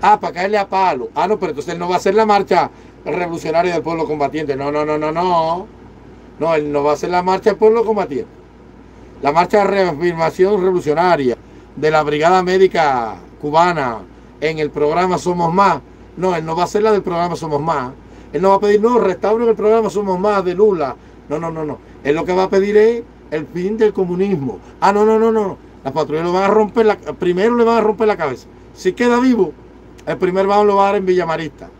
Ah, para caerle a palo. Ah, no, pero entonces él no va a hacer la marcha revolucionaria del pueblo combatiente. No, no, no, no, no. No, él no va a hacer la marcha del pueblo combatiente. La marcha de reafirmación revolucionaria de la Brigada Médica Cubana en el programa Somos Más. No, él no va a hacer la del programa Somos Más. Él no va a pedir, no, restauren el programa Somos Más de Lula. No, no, no, no. Él lo que va a pedir es el fin del comunismo. Ah, no, no, no, no. Las patrullas lo van a romper, la, primero le van a romper la cabeza. Si queda vivo, el primer vagón lo va a dar en Villa Marista.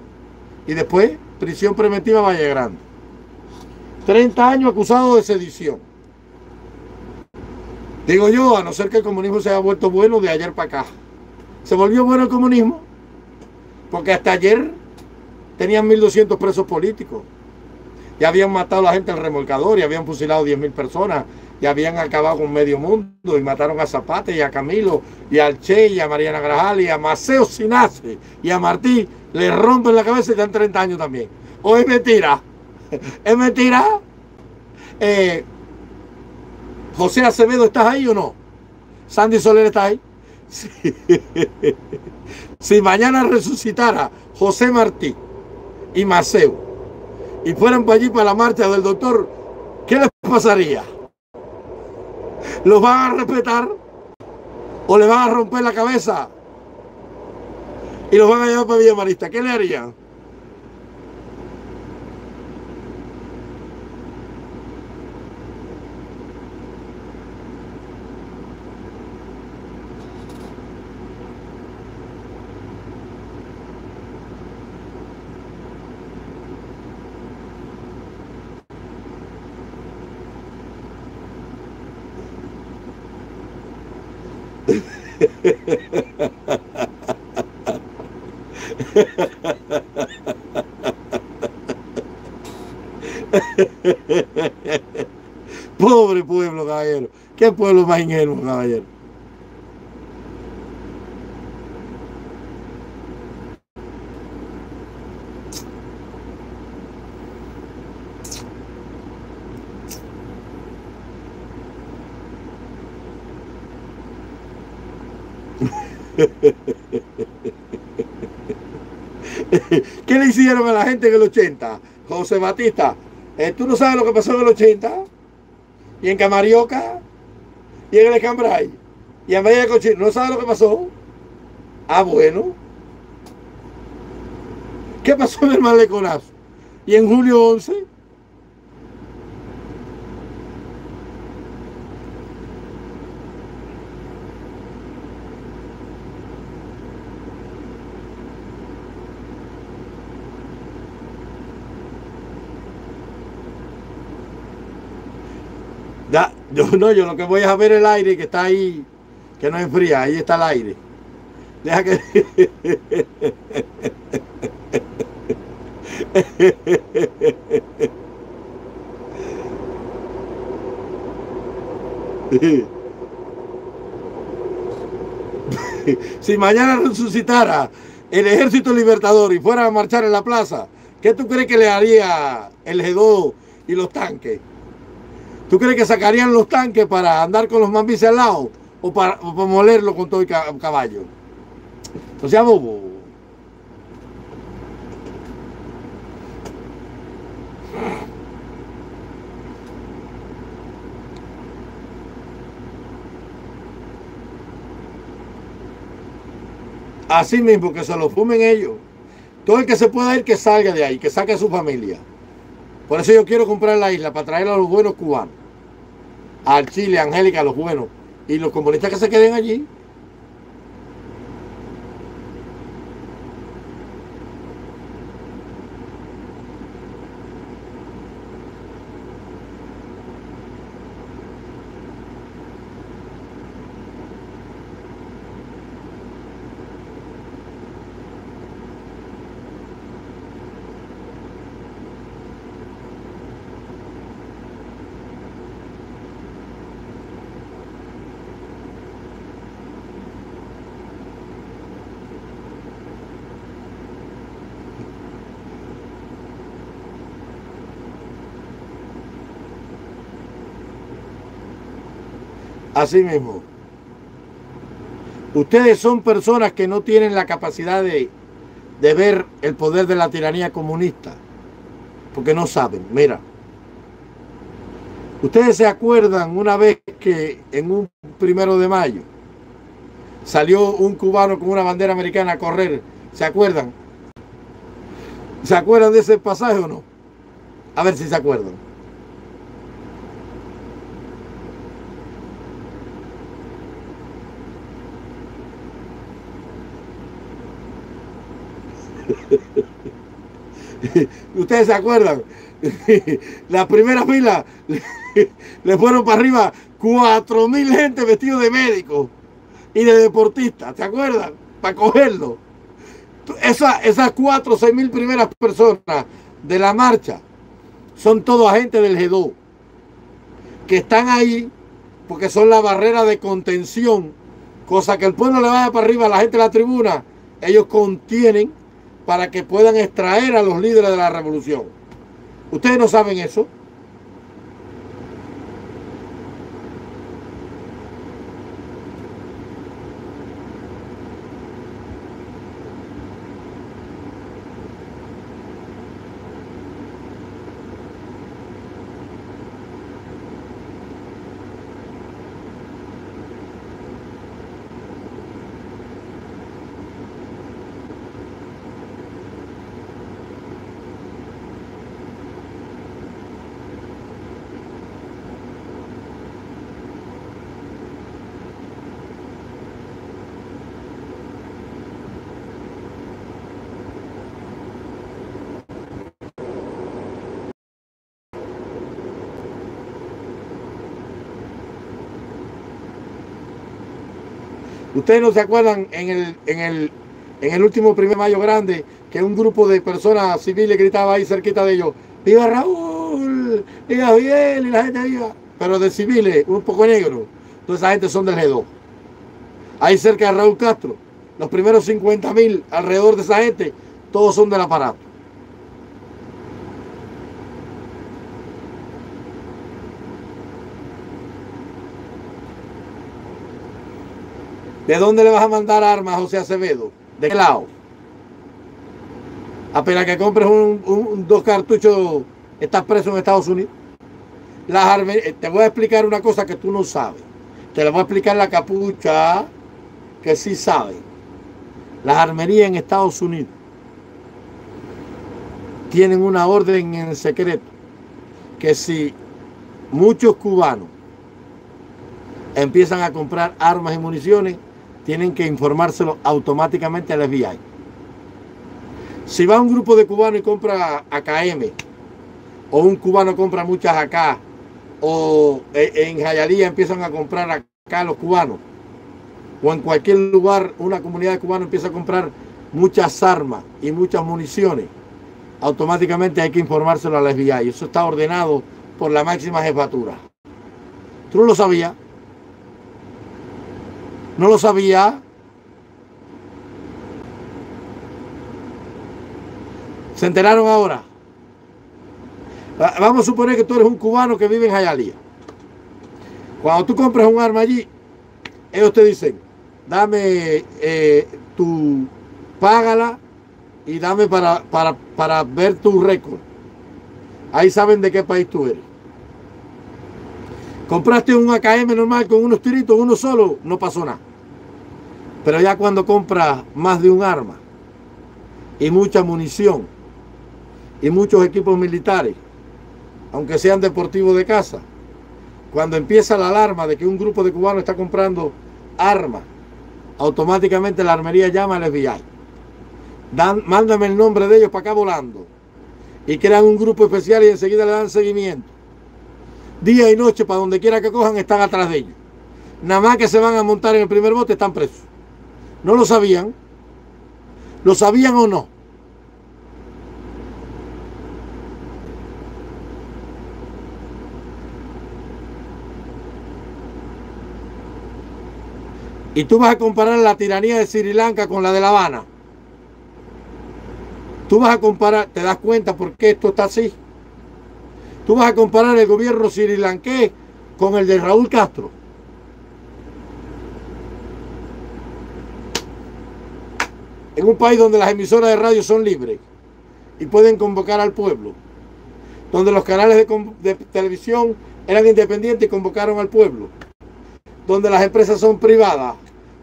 Y después, prisión preventiva Valle Grande. treinta años acusado de sedición. Digo yo, a no ser que el comunismo se haya vuelto bueno de ayer para acá. ¿Se volvió bueno el comunismo? Porque hasta ayer... tenían mil doscientos presos políticos. Ya habían matado a la gente del remolcador, y habían fusilado diez mil personas, y habían acabado con medio mundo, y mataron a Zapata, y a Camilo, y al Che, y a Mariana Grajal, y a Maceo Sinace, y a Martí, le rompen la cabeza y dan treinta años también. ¿O es mentira? ¿Es mentira? Eh, José Acevedo, ¿estás ahí o no? Sandy Soler, ¿está ahí? Sí. Si mañana resucitara José Martí y Maceo y fueran para allí para la marcha del doctor, ¿qué les pasaría? ¿Los van a respetar o les van a romper la cabeza y los van a llevar para Villa Marista? ¿Qué le harían? Pobre pueblo, caballero. Qué pueblo más ingenuo, caballero. ¿Qué le hicieron a la gente en el ochenta? José Batista, ¿tú no sabes lo que pasó en el ochenta? Y en Camarioca, y en el Escambray, y en Bahía de Cochín, ¿no sabes lo que pasó? Ah, bueno. ¿Qué pasó en el Maleconazo? Y en Julio once. Da, yo, no, yo lo que voy es a ver el aire que está ahí, que no enfría, ahí está el aire. Deja que... Si mañana resucitara el Ejército Libertador y fuera a marchar en la plaza, ¿qué tú crees que le haría el G dos y los tanques? ¿Tú crees que sacarían los tanques para andar con los mambices al lado? ¿O para, o para molerlo con todo el caballo? No sea bobo. Así mismo, que se lo fumen ellos. Todo el que se pueda ir, que salga de ahí, que saque a su familia. Por eso yo quiero comprar la isla, para traer a los buenos cubanos. Al Chile, a Angélica, a los buenos. Y los comunistas que se queden allí. Así mismo. Ustedes son personas que no tienen la capacidad de, de ver el poder de la tiranía comunista, porque no saben. Mira, ustedes se acuerdan una vez que en un primero de mayo salió un cubano con una bandera americana a correr. ¿Se acuerdan? ¿Se acuerdan de ese pasaje o no? A ver si se acuerdan. Ustedes se acuerdan, la primera fila le fueron para arriba cuatro mil gente vestidos de médicos y de deportistas, ¿se acuerdan? Para cogerlo. Esa, esas cuatro o seis mil primeras personas de la marcha son todo agentes del G dos que están ahí porque son la barrera de contención, cosa que el pueblo le vaya para arriba a la gente de la tribuna, ellos contienen para que puedan extraer a los líderes de la revolución. Ustedes no saben eso. Ustedes no se acuerdan en el, en el, en el último primer mayo grande que un grupo de personas civiles gritaba ahí cerquita de ellos, viva Raúl, y Gabriel, y la gente viva, pero de civiles, un poco negro. Entonces esa gente son del G dos. Ahí cerca de Raúl Castro, los primeros cincuenta mil alrededor de esa gente, todos son del aparato. ¿De dónde le vas a mandar armas a José Acevedo? ¿De qué lado? Apenas que compres un, un, dos cartuchos, estás preso en Estados Unidos. Las armas, te voy a explicar una cosa que tú no sabes. Te la voy a explicar la capucha que sí sabe. Las armerías en Estados Unidos tienen una orden en secreto que si muchos cubanos empiezan a comprar armas y municiones, tienen que informárselo automáticamente al F B I. Si va un grupo de cubanos y compra A K M, o un cubano compra muchas A K, o en Hialeah empiezan a comprar A K los cubanos, o en cualquier lugar una comunidad de cubanos empieza a comprar muchas armas y muchas municiones, automáticamente hay que informárselo al F B I. Eso está ordenado por la máxima jefatura. ¿Tú no lo sabías? ¿No lo sabía? ¿Se enteraron ahora? Vamos a suponer que tú eres un cubano que vive en Hialeah. Cuando tú compras un arma allí, ellos te dicen, dame eh, tu... págala y dame para, para, para ver tu récord. Ahí saben de qué país tú eres. Compraste un A K M normal con unos tiritos, uno solo, no pasó nada. Pero ya cuando compras más de un arma y mucha munición y muchos equipos militares, aunque sean deportivos de casa, cuando empieza la alarma de que un grupo de cubanos está comprando armas, automáticamente la armería llama al F B I. Dan, mándame el nombre de ellos para acá volando. Y crean un grupo especial y enseguida le dan seguimiento. Día y noche, para donde quiera que cojan, están atrás de ellos. Nada más que se van a montar en el primer bote, están presos. ¿No lo sabían? ¿Lo sabían o no? Y tú vas a comparar la tiranía de Sri Lanka con la de La Habana. Tú vas a comparar, ¿te das cuenta por qué esto está así? Tú vas a comparar el gobierno sirilanqués con el de Raúl Castro. En un país donde las emisoras de radio son libres y pueden convocar al pueblo. Donde los canales de, de televisión eran independientes y convocaron al pueblo. Donde las empresas son privadas.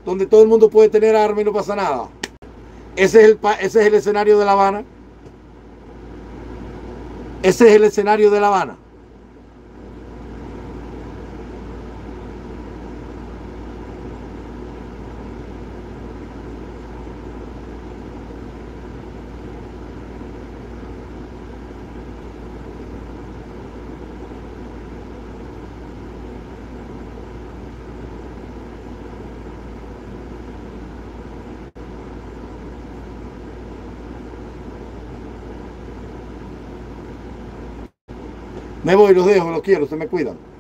Donde todo el mundo puede tener armas y no pasa nada. Ese es el, ese es el escenario de La Habana. Ese es el escenario de La Habana. Me voy, los dejo, los quiero, se me cuidan.